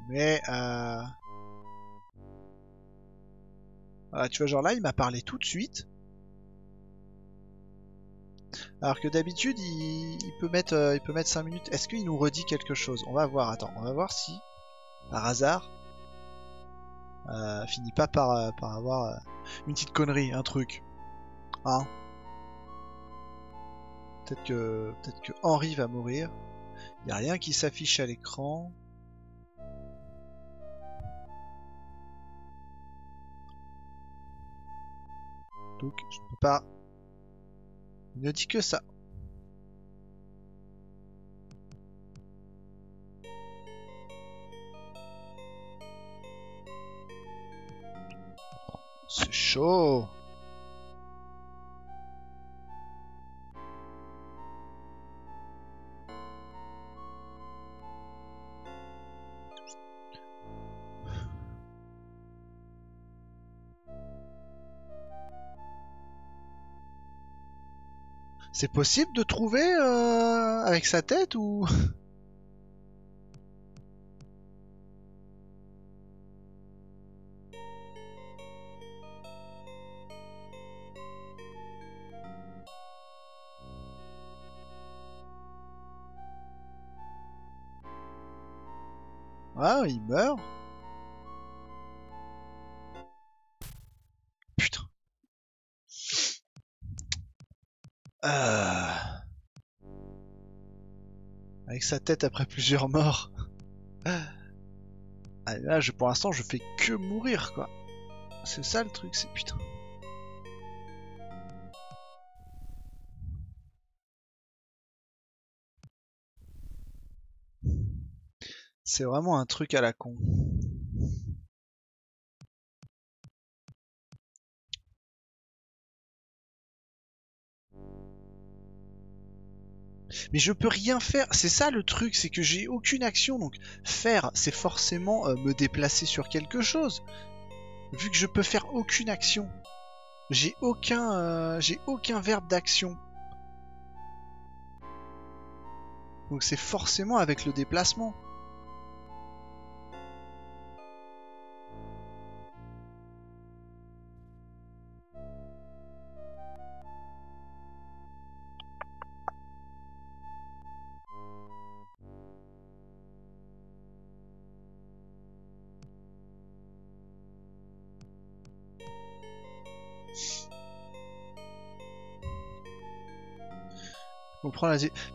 Mais... Euh... Ah, tu vois, genre là, il m'a parlé tout de suite. Alors que d'habitude, il, il peut mettre, euh, il peut mettre cinq minutes. Est-ce qu'il nous redit quelque chose? On va voir, attends, on va voir si, par hasard, euh, finit pas par, euh, par avoir euh, une petite connerie, un truc. Hein? Peut-être que, peut-être que Henry va mourir. Il n'y a rien qui s'affiche à l'écran. Donc, je ne peux pas... Il ne dit que ça. C'est chaud. C'est possible de trouver euh, avec sa tête ou... Ah, il meurt. Euh... Avec sa tête après plusieurs morts. Ah, là, je, pour l'instant, je fais que mourir, quoi. C'est ça le truc, c'est putain. C'est vraiment un truc à la con. mais je peux rien faire, c'est ça le truc, c'est que j'ai aucune action, donc faire c'est forcément euh, me déplacer sur quelque chose, vu que je peux faire aucune action, j'ai aucun, euh, j'ai aucun verbe d'action, donc c'est forcément avec le déplacement.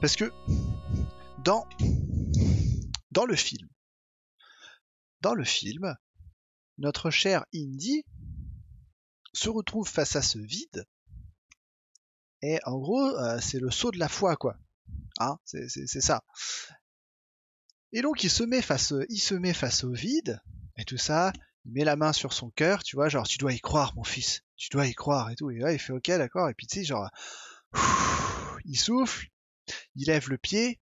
Parce que dans, dans le film, dans le film, notre cher Indy se retrouve face à ce vide et en gros euh, c'est le saut de la foi quoi, hein, c'est, c'est, c'est ça. Et donc il se met face, il se met face au vide et tout ça. Il met la main sur son cœur, tu vois, genre tu dois y croire mon fils, tu dois y croire et tout. Et là il fait ok d'accord et puis tu sais genre ouf, il souffle, il lève le pied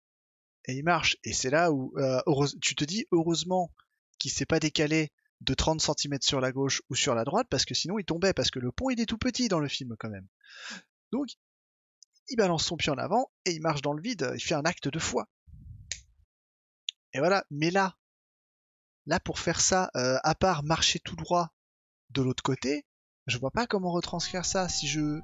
et il marche. Et c'est là où euh, heureuse, tu te dis heureusement qu'il s'est pas décalé de trente centimètres sur la gauche ou sur la droite parce que sinon il tombait, parce que le pont il est tout petit dans le film quand même. Donc il balance son pied en avant et il marche dans le vide, il fait un acte de foi. Et voilà, mais là, là pour faire ça, euh, à part marcher tout droit de l'autre côté, je vois pas comment retranscrire ça si je...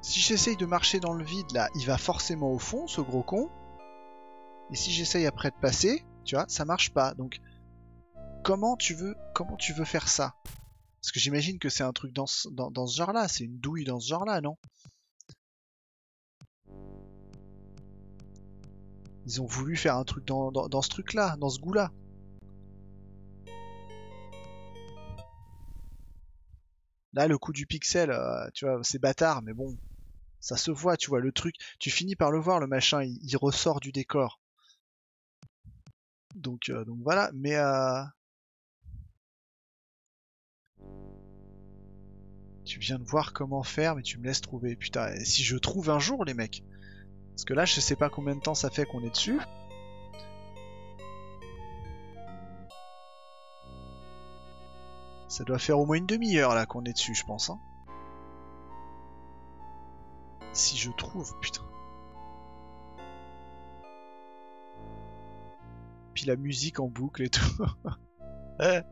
Si j'essaye de marcher dans le vide, là, il va forcément au fond, ce gros con. Et si j'essaye après de passer, tu vois, ça marche pas. Donc, comment tu veux, comment tu veux faire ça? Parce que j'imagine que c'est un truc dans ce, dans, dans ce genre-là. C'est une douille dans ce genre-là, non? Ils ont voulu faire un truc dans, dans, dans ce truc-là, dans ce goût-là. Là, le coup du pixel, euh, tu vois, c'est bâtard, mais bon... Ça se voit, tu vois, le truc, tu finis par le voir, le machin, il, il ressort du décor. Donc, euh, donc voilà, mais... Euh... Tu viens de voir comment faire, mais tu me laisses trouver. Putain, et si je trouve un jour, les mecs. Parce que là, je sais pas combien de temps ça fait qu'on est dessus. Ça doit faire au moins une demi-heure, là, qu'on est dessus, je pense, hein. Si je trouve, putain. Puis la musique en boucle et tout. Ouais.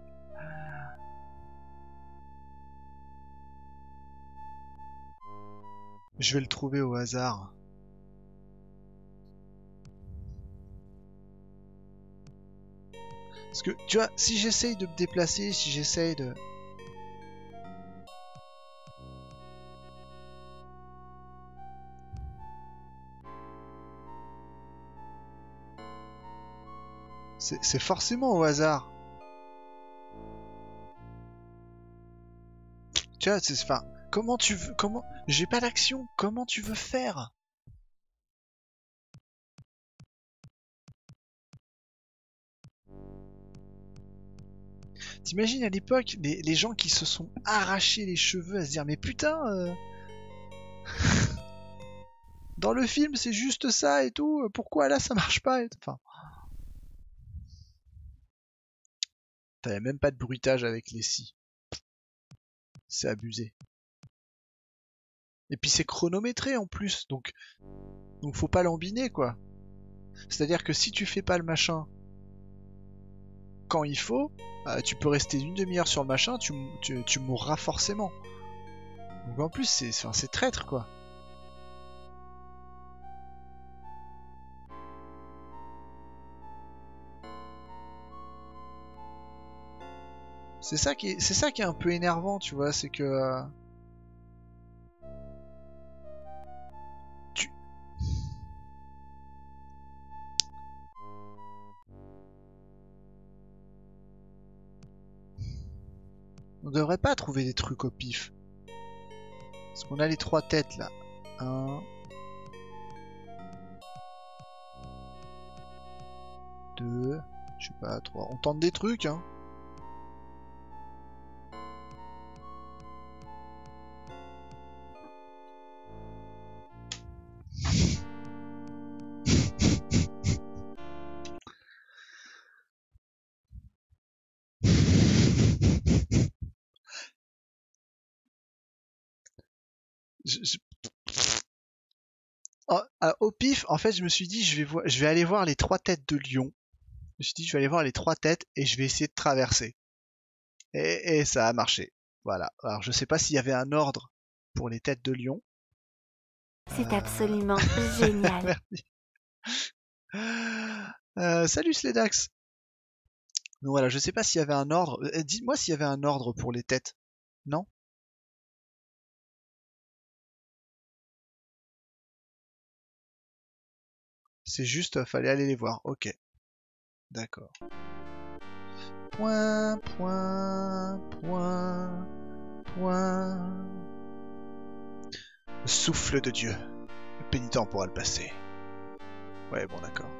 Je vais le trouver au hasard. Parce que, tu vois, si j'essaye de me déplacer, si j'essaye de... C'est forcément au hasard. Tu vois, c'est... Enfin, comment tu veux... Comment... J'ai pas d'action. Comment tu veux faire ? T'imagines à l'époque les, les gens qui se sont arrachés les cheveux à se dire mais putain euh... dans le film c'est juste ça et tout, pourquoi là ça marche pas et tout. Enfin... T'avais même pas de bruitage avec les scies. C'est abusé. Et puis c'est chronométré en plus, donc donc faut pas l'embiner quoi. C'est-à-dire que si tu fais pas le machin quand il faut, euh, tu peux rester une demi-heure sur le machin, tu, tu, tu mourras forcément. Donc en plus, c'est enfin, c'est traître quoi. C'est ça qui est, c'est ça qui est un peu énervant, tu vois, c'est que... Euh, tu... On devrait pas trouver des trucs au pif. Parce qu'on a les trois têtes là. Un. Deux. Je sais pas, trois. On tente des trucs, hein. je, je... Au pif, en fait, je me suis dit, je vais, vo- je vais aller voir les trois têtes de Lyon. Je me suis dit, je vais aller voir les trois têtes et je vais essayer de traverser. Et, et ça a marché. Voilà. Alors, je sais pas s'il y avait un ordre pour les têtes de Lyon. C'est euh... absolument génial. Merci. Euh, salut Sledax. Donc voilà, je sais pas s'il y avait un ordre. Euh, dites-moi s'il y avait un ordre pour les têtes. Non ? C'est juste, fallait aller les voir. Ok. D'accord. Point, point, point, point. Le souffle de Dieu. Le pénitent pourra le passer. Ouais, bon, d'accord.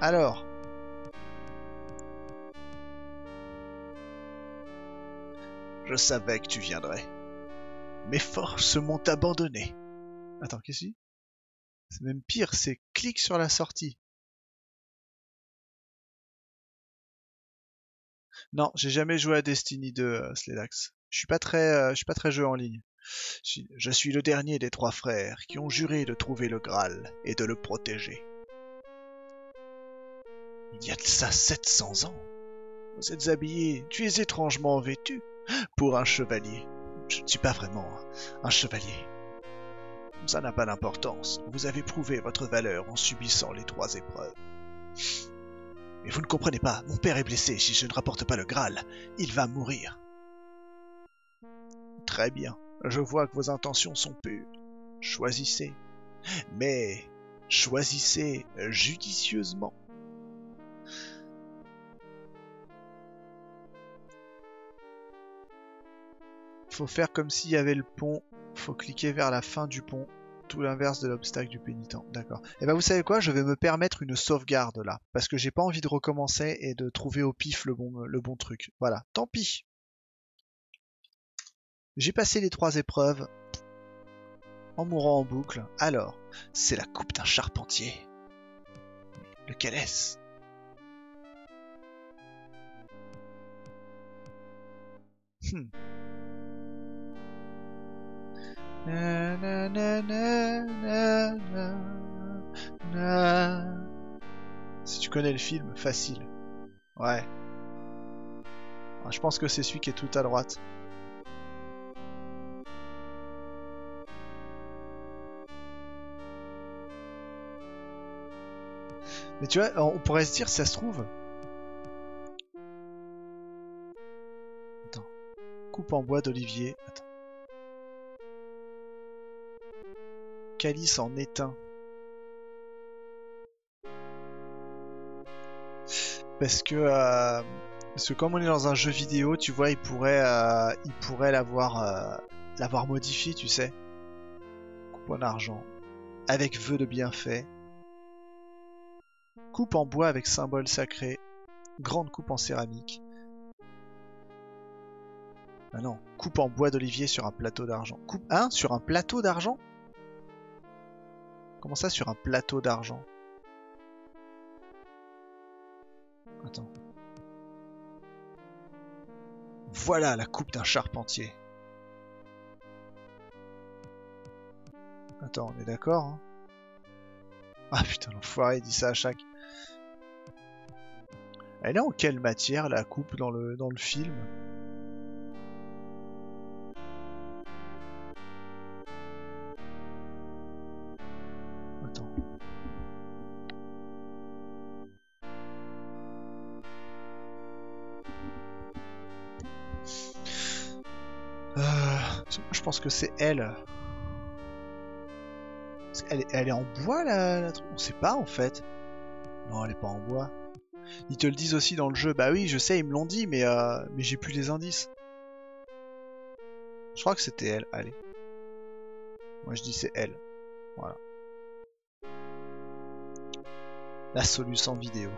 Alors. Je savais que tu viendrais. Mes forces m'ont abandonné. Attends, qu'est-ce que c'est ? C'est même pire, c'est clique sur la sortie. Non, j'ai jamais joué à Destiny deux, euh, Sledax. Je suis pas très, euh, je suis pas très jeu en ligne. Je suis le dernier des trois frères qui ont juré de trouver le Graal et de le protéger. Il y a de ça sept cents ans. Vous êtes habillé, tu es étrangement vêtu pour un chevalier. Je ne suis pas vraiment un chevalier. Ça n'a pas d'importance, vous avez prouvé votre valeur en subissant les trois épreuves. Mais vous ne comprenez pas, mon père est blessé, si je ne rapporte pas le Graal, il va mourir. Très bien, je vois que vos intentions sont pures. Choisissez, mais choisissez judicieusement. Faut faire comme s'il y avait le pont. Faut cliquer vers la fin du pont, tout l'inverse de l'obstacle du pénitent. D'accord. Et ben vous savez quoi, je vais me permettre une sauvegarde là, parce que j'ai pas envie de recommencer et de trouver au pif le bon, le bon truc. Voilà, tant pis. J'ai passé les trois épreuves en mourant en boucle. Alors, c'est la coupe d'un charpentier. Lequel est-ce ? Hmm. Na, na, na, na, na, na. Si tu connais le film, facile. Ouais. Alors, je pense que c'est celui qui est tout à droite. Mais tu vois, on pourrait se dire si ça se trouve. Attends. Coupe en bois d'olivier. Attends. Calice en étain. Parce que, euh, parce que comme on est dans un jeu vidéo, tu vois, il pourrait, euh, il pourrait l'avoir, euh, l'avoir modifié, tu sais. Coupe en argent. Avec vœu de bienfait. Coupe en bois avec symbole sacré. Grande coupe en céramique. Ah non, coupe en bois d'olivier sur un plateau d'argent. Coupe un hein, sur un plateau d'argent. Comment ça sur un plateau d'argent? Attends. Voilà la coupe d'un charpentier. Attends, on est d'accord hein? Ah putain, l'enfoiré dit ça à chaque. Elle est en quelle matière la coupe dans le, dans le film? Je pense que c'est elle. elle. Elle est en bois la, la truc. On sait pas en fait. Non, elle est pas en bois. Ils te le disent aussi dans le jeu. Bah oui, je sais, ils me l'ont dit, mais euh, mais j'ai plus les indices. Je crois que c'était elle. Allez. Moi je dis c'est elle. Voilà. La solution en vidéo.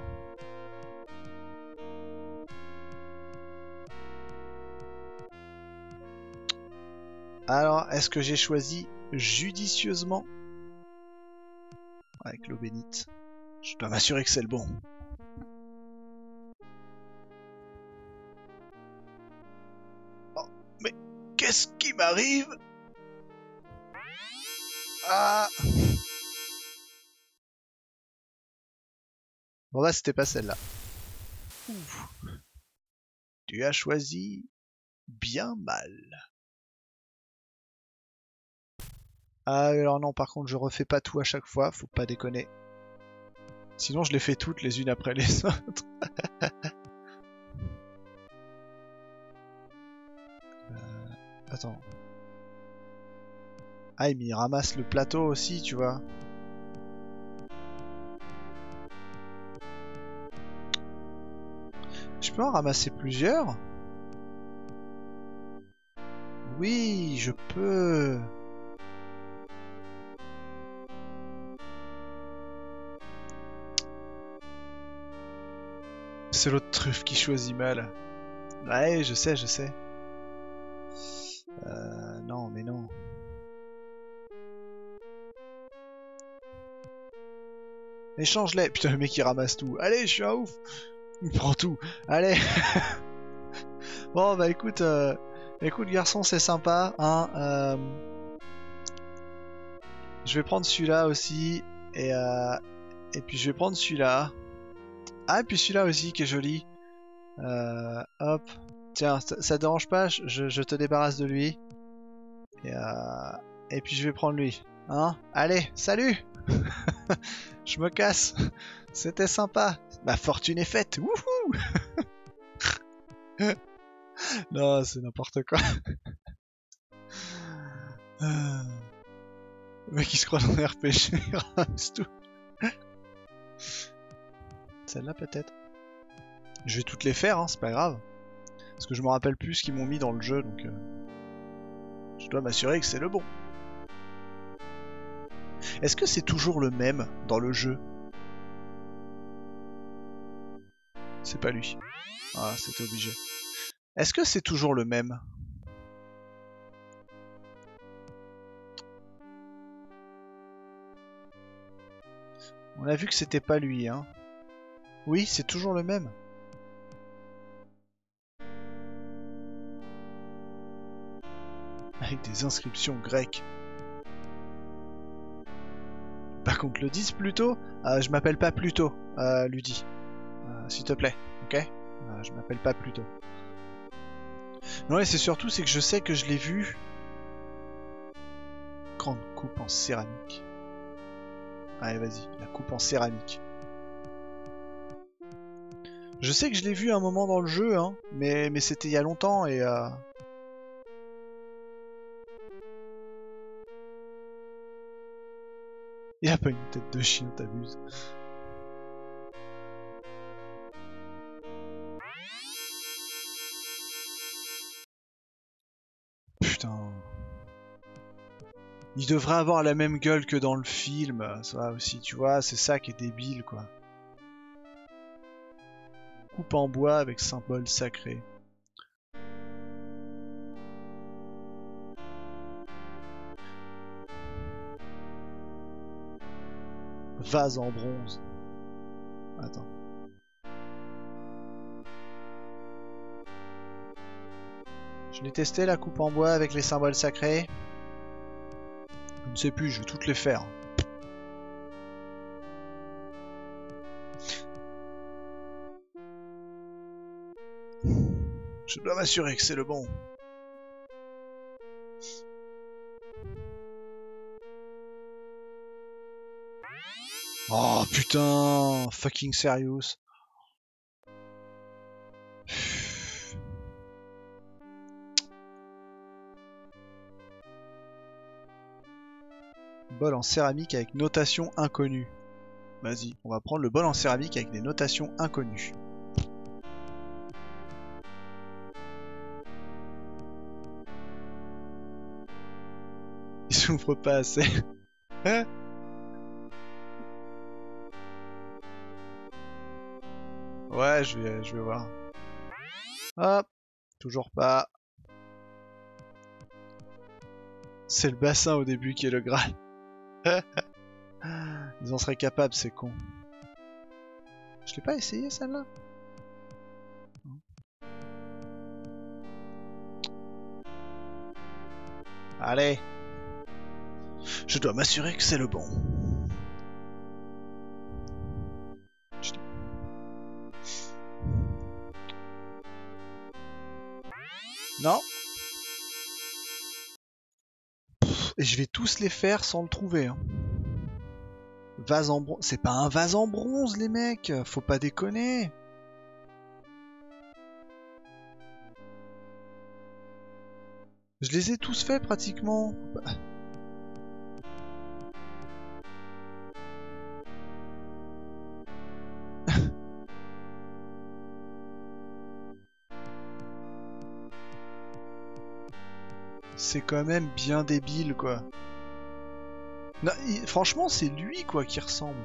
Alors, est-ce que j'ai choisi judicieusement? Avec l'eau bénite. Je dois m'assurer que c'est le bon. Oh, mais qu'est-ce qui m'arrive? Ah. Bon là, c'était pas celle-là. Tu as choisi bien mal. Ah, alors non, par contre, je refais pas tout à chaque fois, faut pas déconner. Sinon, je les fais toutes les unes après les autres. euh, attends. Ah, mais il ramasse le plateau aussi, tu vois. Je peux en ramasser plusieurs? Oui, je peux. C'est l'autre truffe qui choisit mal. Ouais, je sais, je sais. Euh, non, mais non. Échange-les. Putain, le mec il ramasse tout. Allez, je suis un ouf. Il prend tout. Allez. Bon, bah écoute, euh... écoute garçon, c'est sympa. Hein, euh... je vais prendre celui-là aussi. Et, euh... et puis je vais prendre celui-là. Ah, et puis celui-là aussi qui est joli. Euh, hop. Tiens, ça, ça te dérange pas, je, je te débarrasse de lui. Et, euh, et puis je vais prendre lui. Hein? Allez, salut. Je me casse. C'était sympa. Ma fortune est faite. Wouhou. Non, c'est n'importe quoi. Le mec qui se croit dans un R P G, il ramasse tout. Celle-là peut-être. Je vais toutes les faire, hein, c'est pas grave. Parce que je me rappelle plus ce qu'ils m'ont mis dans le jeu, donc euh, je dois m'assurer que c'est le bon. Est-ce que c'est toujours le même dans le jeu? C'est pas lui. Ah, c'était obligé. Est-ce que c'est toujours le même? On a vu que c'était pas lui, hein. Oui, c'est toujours le même. Avec des inscriptions grecques. Par contre, le dise plutôt. Euh, je m'appelle pas Pluto, euh, Ludie. Euh, S'il te plaît, ok? euh, Je m'appelle pas Pluto. Non, et c'est surtout, c'est que je sais que je l'ai vu. Grande coupe en céramique. Allez, vas-y, la coupe en céramique. Je sais que je l'ai vu à un moment dans le jeu, hein, mais, mais c'était il y a longtemps et... Euh... Il a pas une tête de chien, t'abuses. Putain... Il devrait avoir la même gueule que dans le film, ça aussi, tu vois, c'est ça qui est débile, quoi. Coupe en bois avec symbole sacré. Vase en bronze. Attends. Je l'ai testé la coupe en bois avec les symboles sacrés. Je ne sais plus, je vais toutes les faire. Je dois m'assurer que c'est le bon. Oh putain, fucking serious. Bol en céramique avec notation inconnue. Vas-y, on va prendre le bol en céramique avec des notations inconnues. Il s'ouvre pas assez. Hein? Ouais, je vais, je vais voir. Hop, toujours pas. C'est le bassin au début qui est le Graal. Ils en seraient capables, ces cons. Je l'ai pas essayé celle-là. Allez. Je dois m'assurer que c'est le bon. Non. Pff, et je vais tous les faire sans le trouver. Hein. Vase en bronze. C'est pas un vase en bronze, les mecs. Faut pas déconner. Je les ai tous faits pratiquement. Bah. C'est quand même bien débile, quoi. Non, il, franchement, c'est lui, quoi, qui ressemble.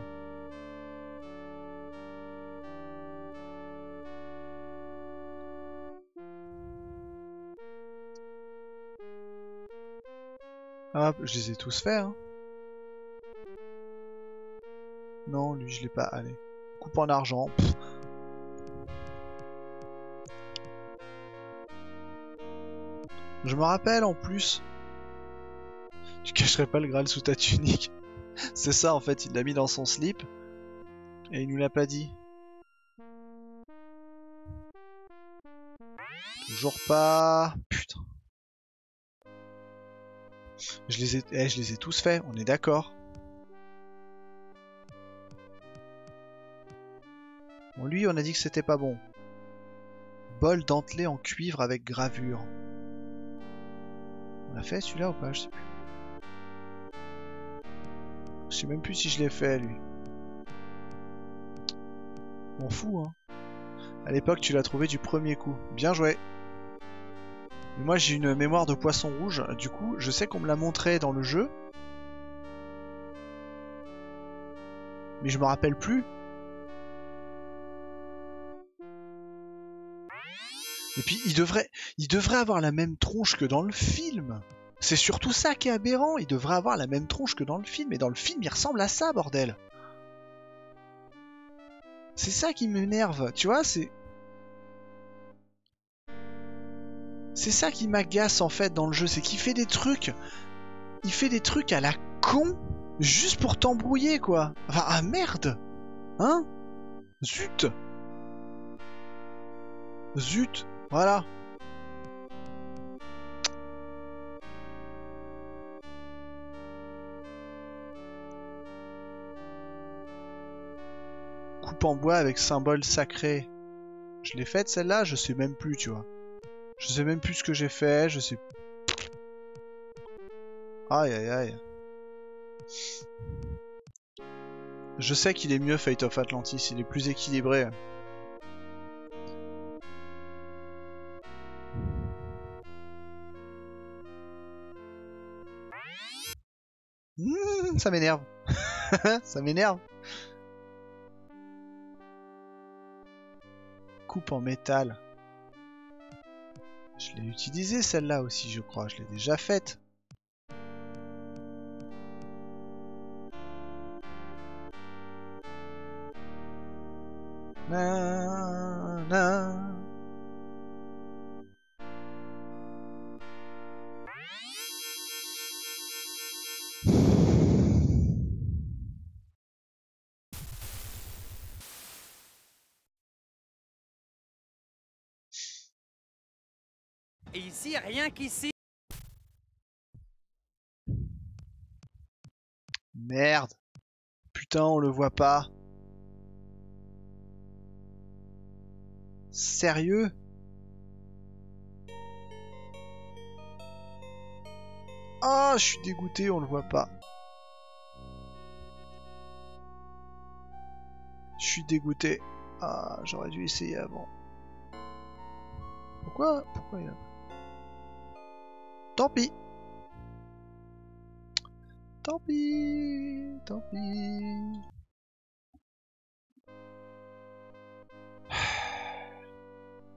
Hop, je les ai tous faits, hein. Non, lui, je l'ai pas. Allez, coupe en argent. Pff. Je me rappelle en plus. Tu cacherais pas le Graal sous ta tunique. C'est ça en fait, il l'a mis dans son slip. Et il nous l'a pas dit. Toujours pas. Putain. Je les ai, eh, je les ai tous faits, on est d'accord. Bon, lui, on a dit que c'était pas bon. Bol dentelé en cuivre avec gravure. On l'a fait celui-là ou pas? Je sais plus. Je sais même plus si je l'ai fait lui. On fout hein. À l'époque tu l'as trouvé du premier coup. Bien joué. Mais moi j'ai une mémoire de poisson rouge. Du coup je sais qu'on me l'a montré dans le jeu. Mais je me rappelle plus. Et puis, il devrait, il devrait avoir la même tronche que dans le film. C'est surtout ça qui est aberrant. Il devrait avoir la même tronche que dans le film. Et dans le film, il ressemble à ça, bordel. C'est ça qui m'énerve. Tu vois, c'est... C'est ça qui m'agace, en fait, dans le jeu. C'est qu'il fait des trucs... Il fait des trucs à la con, juste pour t'embrouiller, quoi. Enfin, ah, merde. Hein? Zut. Zut. Voilà. Coupe en bois avec symbole sacré. Je l'ai faite celle-là, je sais même plus, tu vois. Je sais même plus ce que j'ai fait, je sais... Aïe aïe aïe. Je sais qu'il est mieux Fate of Atlantis, il est plus équilibré. Mmh, ça m'énerve. Ça m'énerve. Coupe en métal. Je l'ai utilisée celle-là aussi, je crois. Je l'ai déjà faite. Na, na. Et ici, rien qu'ici. Merde. Putain, on le voit pas. Sérieux? Ah, je suis dégoûté, on le voit pas. Je suis dégoûté. Ah, j'aurais dû essayer avant. Pourquoi? Pourquoi il a... Tant pis. Tant pis. Tant pis.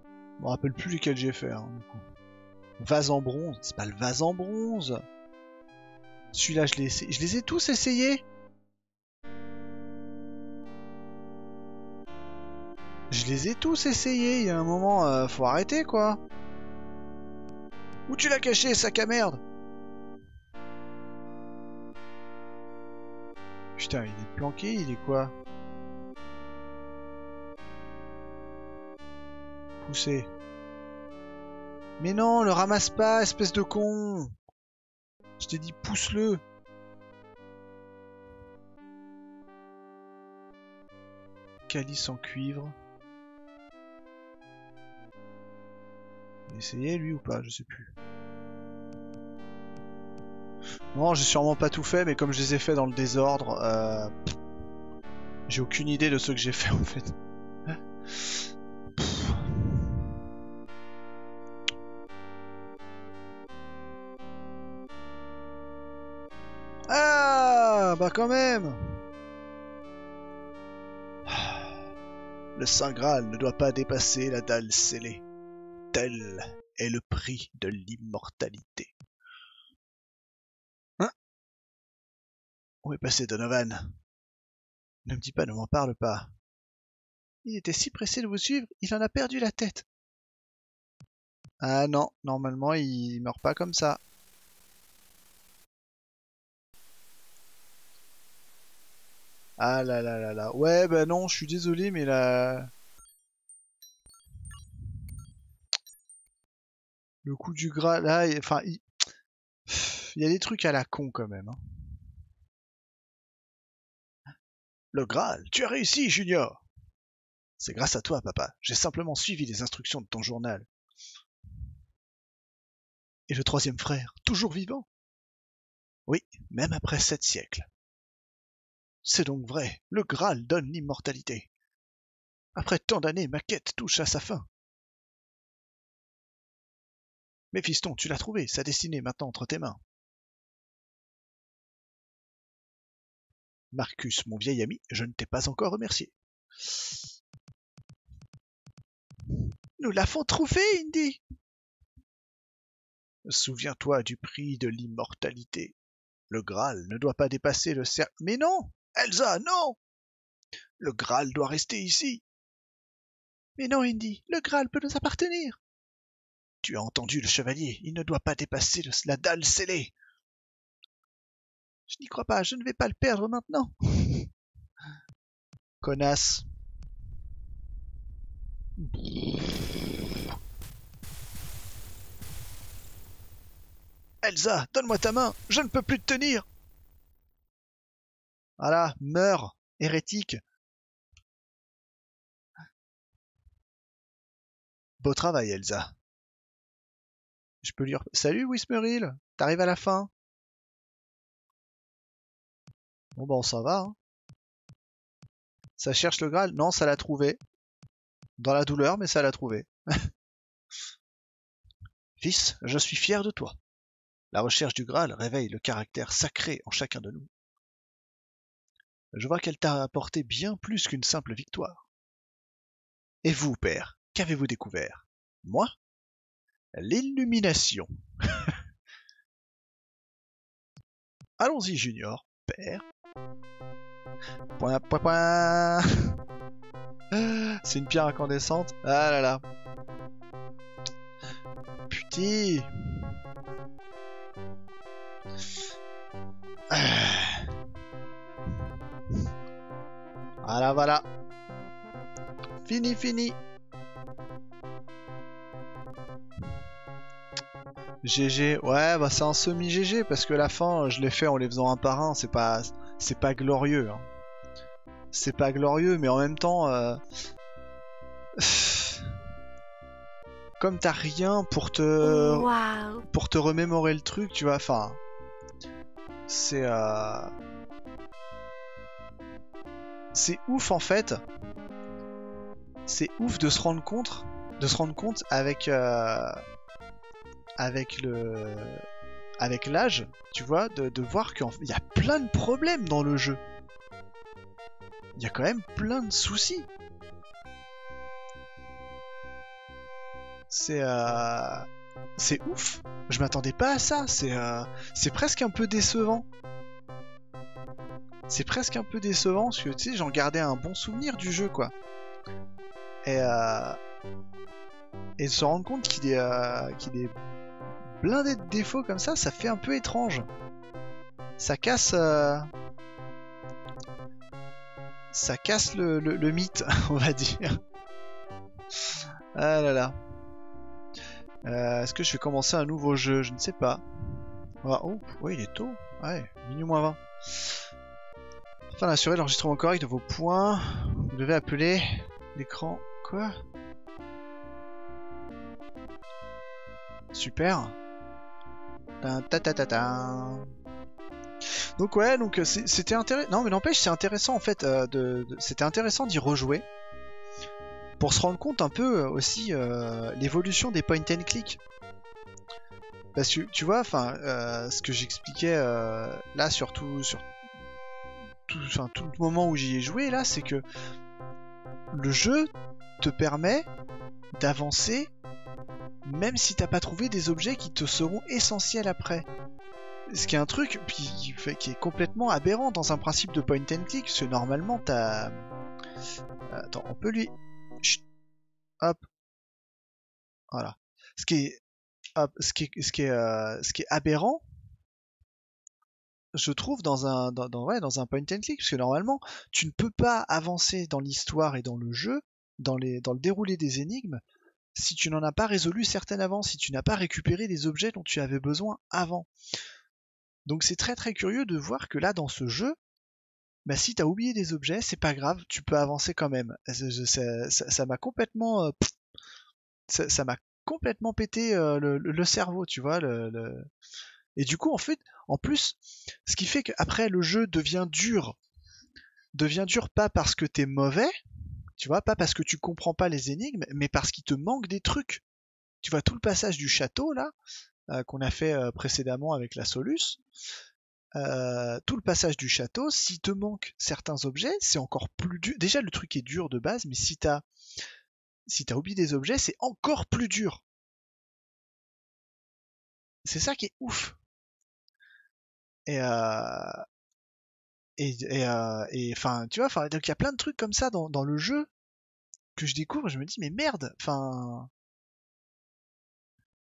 Je me rappelle plus lesquels j'ai fait. Hein, du coup. Vase en bronze. C'est pas le vase en bronze. Celui-là, je l'ai essayé. Je les ai tous essayés. Je les ai tous essayés. Il y a un moment, euh, faut arrêter quoi. Où tu l'as caché, sac à merde? Putain, il est planqué, il est quoi? Poussé. Mais non, le ramasse pas, espèce de con! Je t'ai dit, pousse-le! Calice en cuivre. Essayez lui ou pas, je sais plus. Non, j'ai sûrement pas tout fait, mais comme je les ai fait dans le désordre, euh, j'ai aucune idée de ce que j'ai fait en fait. Pff. Ah, bah quand même. Le Saint Graal ne doit pas dépasser la dalle scellée. Tel est le prix de l'immortalité. Hein? Où est passé Donovan? Ne me dis pas, ne m'en parle pas. Il était si pressé de vous suivre, il en a perdu la tête. Ah non, normalement il meurt pas comme ça. Ah là là là là. Ouais bah non, je suis désolé mais là... Le coup du gras, là, il... enfin, il... il y a des trucs à la con quand même. Hein. Le Graal, tu as réussi, Junior! C'est grâce à toi, papa. J'ai simplement suivi les instructions de ton journal. Et le troisième frère, toujours vivant? Oui, même après sept siècles. C'est donc vrai, le Graal donne l'immortalité. Après tant d'années, ma quête touche à sa fin. Mais fiston, tu l'as trouvé, sa destinée maintenant entre tes mains. Marcus, mon vieil ami, je ne t'ai pas encore remercié. Nous l'avons trouvé, Indy! Souviens-toi du prix de l'immortalité. Le Graal ne doit pas dépasser le cercle. Mais non! Elsa, non! Le Graal doit rester ici. Mais non, Indy, le Graal peut nous appartenir. Tu as entendu le chevalier, il ne doit pas dépasser le, la dalle scellée. Je n'y crois pas, je ne vais pas le perdre maintenant. Connasse. Elsa, donne-moi ta main, je ne peux plus te tenir. Voilà, meurs, hérétique. Beau travail, Elsa. Je peux lire. Salut Wismeril, t'arrives à la fin. Bon ben ça va. Hein. Ça cherche le Graal. Non, ça l'a trouvé. Dans la douleur, mais ça l'a trouvé. Fils, je suis fier de toi. La recherche du Graal réveille le caractère sacré en chacun de nous. Je vois qu'elle t'a apporté bien plus qu'une simple victoire. Et vous, père, qu'avez-vous découvert? Moi? L'illumination. Allons-y, Junior, père. Point, point, point. C'est une pierre incandescente. Ah là là. Putain. Voilà, voilà. Fini, fini. G G, ouais bah c'est un semi-G G parce que la fin je l'ai fait en les faisant un par un, c'est pas c'est pas glorieux. Hein. C'est pas glorieux mais en même temps euh... comme t'as rien pour te wow. pour te remémorer le truc, tu vois, enfin c'est euh... c'est ouf en fait. C'est ouf de se rendre compte de se rendre compte avec euh... avec le avec l'âge, tu vois, de, de voir qu'il y a plein de problèmes dans le jeu. Il y a quand même plein de soucis. C'est euh... c'est ouf. Je m'attendais pas à ça. C'est euh... c'est presque un peu décevant. C'est presque un peu décevant parce que tu sais, j'en gardais un bon souvenir du jeu quoi. Et euh... et de se rendre compte qu'il est euh... qu'il est blindé de défauts comme ça, ça fait un peu étrange. Ça casse, euh... ça casse le, le, le mythe, on va dire. Ah là là. Euh, Est-ce que je vais commencer un nouveau jeu? Je ne sais pas. Ah, oh, ouais, il est tôt. Ouais, minuit moins vingt. Afin d'assurer l'enregistrement correct de vos points, vous devez appeler l'écran. Quoi? Super. Donc ouais, donc c'était intéressant. Non mais n'empêche, c'est intéressant en fait. Euh, de, de... C'était intéressant d'y rejouer pour se rendre compte un peu euh, aussi euh, l'évolution des point and click. Parce que tu vois, enfin, euh, ce que j'expliquais euh, là surtout sur tout, enfin tout le moment où j'y ai joué là, c'est que le jeu te permet d'avancer même si t'as pas trouvé des objets qui te seront essentiels après. Ce qui est un truc qui, fait, qui est complètement aberrant dans un principe de point and click, parce que normalement t'as... Attends, on peut lui... Chut. Hop. Voilà. Ce qui est... Hop. Ce qui est, ce qui est, euh... ce qui est aberrant, je trouve, dans un, dans, dans, ouais, dans un point and click, parce que normalement, tu ne peux pas avancer dans l'histoire et dans le jeu, dans, les... dans le déroulé des énigmes, si tu n'en as pas résolu certaines avant, si tu n'as pas récupéré les objets dont tu avais besoin avant. Donc c'est très très curieux de voir que là dans ce jeu, bah, si t'as oublié des objets, c'est pas grave, tu peux avancer quand même. Ça m'a complètement, euh, ça m'a complètement pété euh, le, le cerveau, tu vois. Le, le... Et du coup en fait, en plus, ce qui fait qu'après le jeu devient dur, devient dur pas parce que t'es mauvais, tu vois, pas parce que tu comprends pas les énigmes, mais parce qu'il te manque des trucs. Tu vois, tout le passage du château, là, euh, qu'on a fait euh, précédemment avec la Solus, euh, tout le passage du château, s'il te manque certains objets, c'est encore plus dur. Déjà, le truc est dur de base, mais si t'as si t'as oublié des objets, c'est encore plus dur. C'est ça qui est ouf. Et... Euh... Et, et, euh, et enfin, tu vois, enfin, donc il y a plein de trucs comme ça dans, dans le jeu que je découvre. Je me dis, mais merde, enfin,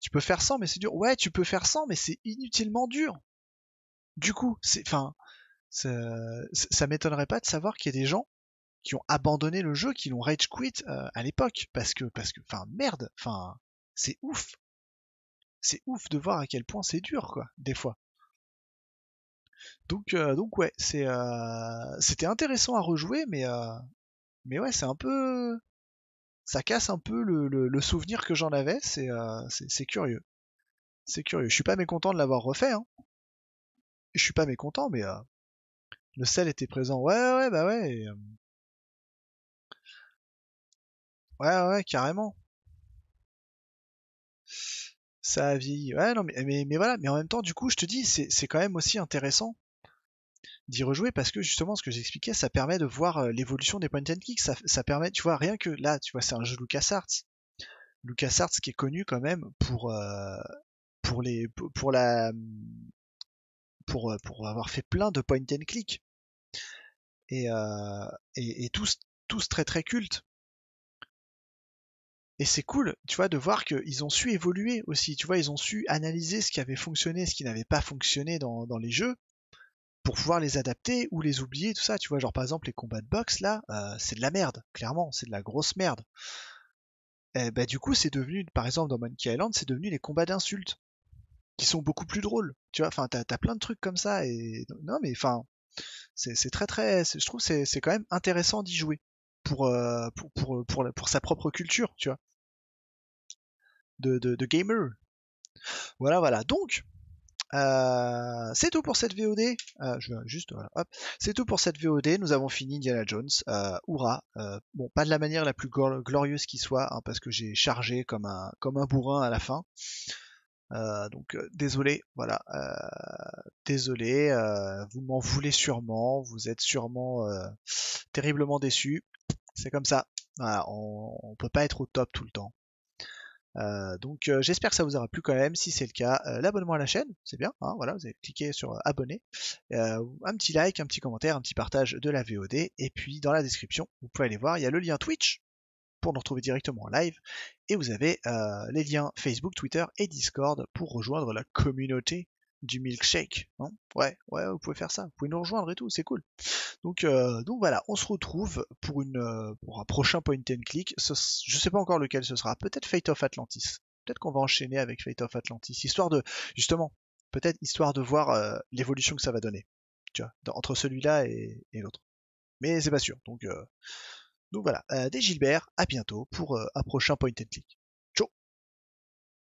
tu peux faire sans, mais c'est dur. Ouais, tu peux faire sans, mais c'est inutilement dur. Du coup, c'est, enfin, ça, ça m'étonnerait pas de savoir qu'il y a des gens qui ont abandonné le jeu, qui l'ont rage quit euh, à l'époque, parce que, parce que, enfin, merde, enfin, c'est ouf, c'est ouf de voir à quel point c'est dur, quoi, des fois. Donc, euh, donc ouais, c'est euh, c'était intéressant à rejouer, mais euh, mais ouais, c'est un peu, ça casse un peu le, le, le souvenir que j'en avais. C'est euh, c'est curieux, c'est curieux. Je suis pas mécontent de l'avoir refait. Hein. Je suis pas mécontent, mais euh, le sel était présent. Ouais, ouais, bah ouais, et, euh... ouais, ouais, carrément. Ça a vieilli. Ouais, non, mais, mais, mais voilà. Mais en même temps, du coup, je te dis, c'est quand même aussi intéressant d'y rejouer parce que justement, ce que j'expliquais, ça permet de voir euh, l'évolution des point and click. Ça, ça permet, tu vois, rien que là, tu vois, c'est un jeu LucasArts. LucasArts qui est connu quand même pour, euh, pour, les, pour, la, pour, pour avoir fait plein de point and click. Et, euh, et, et tous, tous très très cultes. Et c'est cool, tu vois, de voir qu'ils ont su évoluer aussi, tu vois, ils ont su analyser ce qui avait fonctionné, ce qui n'avait pas fonctionné dans, dans les jeux, pour pouvoir les adapter ou les oublier, tout ça, tu vois, genre par exemple les combats de boxe, là, euh, c'est de la merde, clairement, c'est de la grosse merde. Et bah du coup, c'est devenu, par exemple dans Monkey Island, c'est devenu les combats d'insultes, qui sont beaucoup plus drôles, tu vois, enfin, t'as, t'as plein de trucs comme ça, et non mais, enfin, c'est très très, je trouve c'est c'est quand même intéressant d'y jouer, pour, euh, pour, pour, pour, pour sa propre culture, tu vois. De, de, de gamer. Voilà, voilà. Donc, euh, c'est tout pour cette V O D. Euh, je vais juste, voilà, hop. C'est tout pour cette V O D. Nous avons fini Indiana Jones. Euh, hurrah. Euh, bon, pas de la manière la plus glorieuse qui soit, hein, parce que j'ai chargé comme un, comme un bourrin à la fin. Euh, donc, euh, désolé, voilà. Euh, désolé, euh, vous m'en voulez sûrement. Vous êtes sûrement euh, terriblement déçus. C'est comme ça. Voilà, on, on peut pas être au top tout le temps. Euh, donc euh, j'espère que ça vous aura plu quand même. Si c'est le cas, euh, l'abonnement à la chaîne, c'est bien, hein, voilà, vous avez cliqué sur euh, abonner, euh, un petit like, un petit commentaire, un petit partage de la V O D, et puis dans la description vous pouvez aller voir, il y a le lien Twitch pour nous retrouver directement en live, et vous avez euh, les liens Facebook, Twitter et Discord pour rejoindre la communauté du milkshake, hein. Ouais, ouais, vous pouvez faire ça, vous pouvez nous rejoindre et tout, c'est cool. Donc, euh, donc voilà, on se retrouve pour, une, pour un prochain point and click. Ce, je sais pas encore lequel ce sera, peut-être Fate of Atlantis. Peut-être qu'on va enchaîner avec Fate of Atlantis, histoire de, justement, peut-être histoire de voir euh, l'évolution que ça va donner, tu vois, dans, entre celui-là et, et l'autre. Mais c'est pas sûr, donc, euh, donc voilà. Euh, des Gilbert, à bientôt pour euh, un prochain point and click.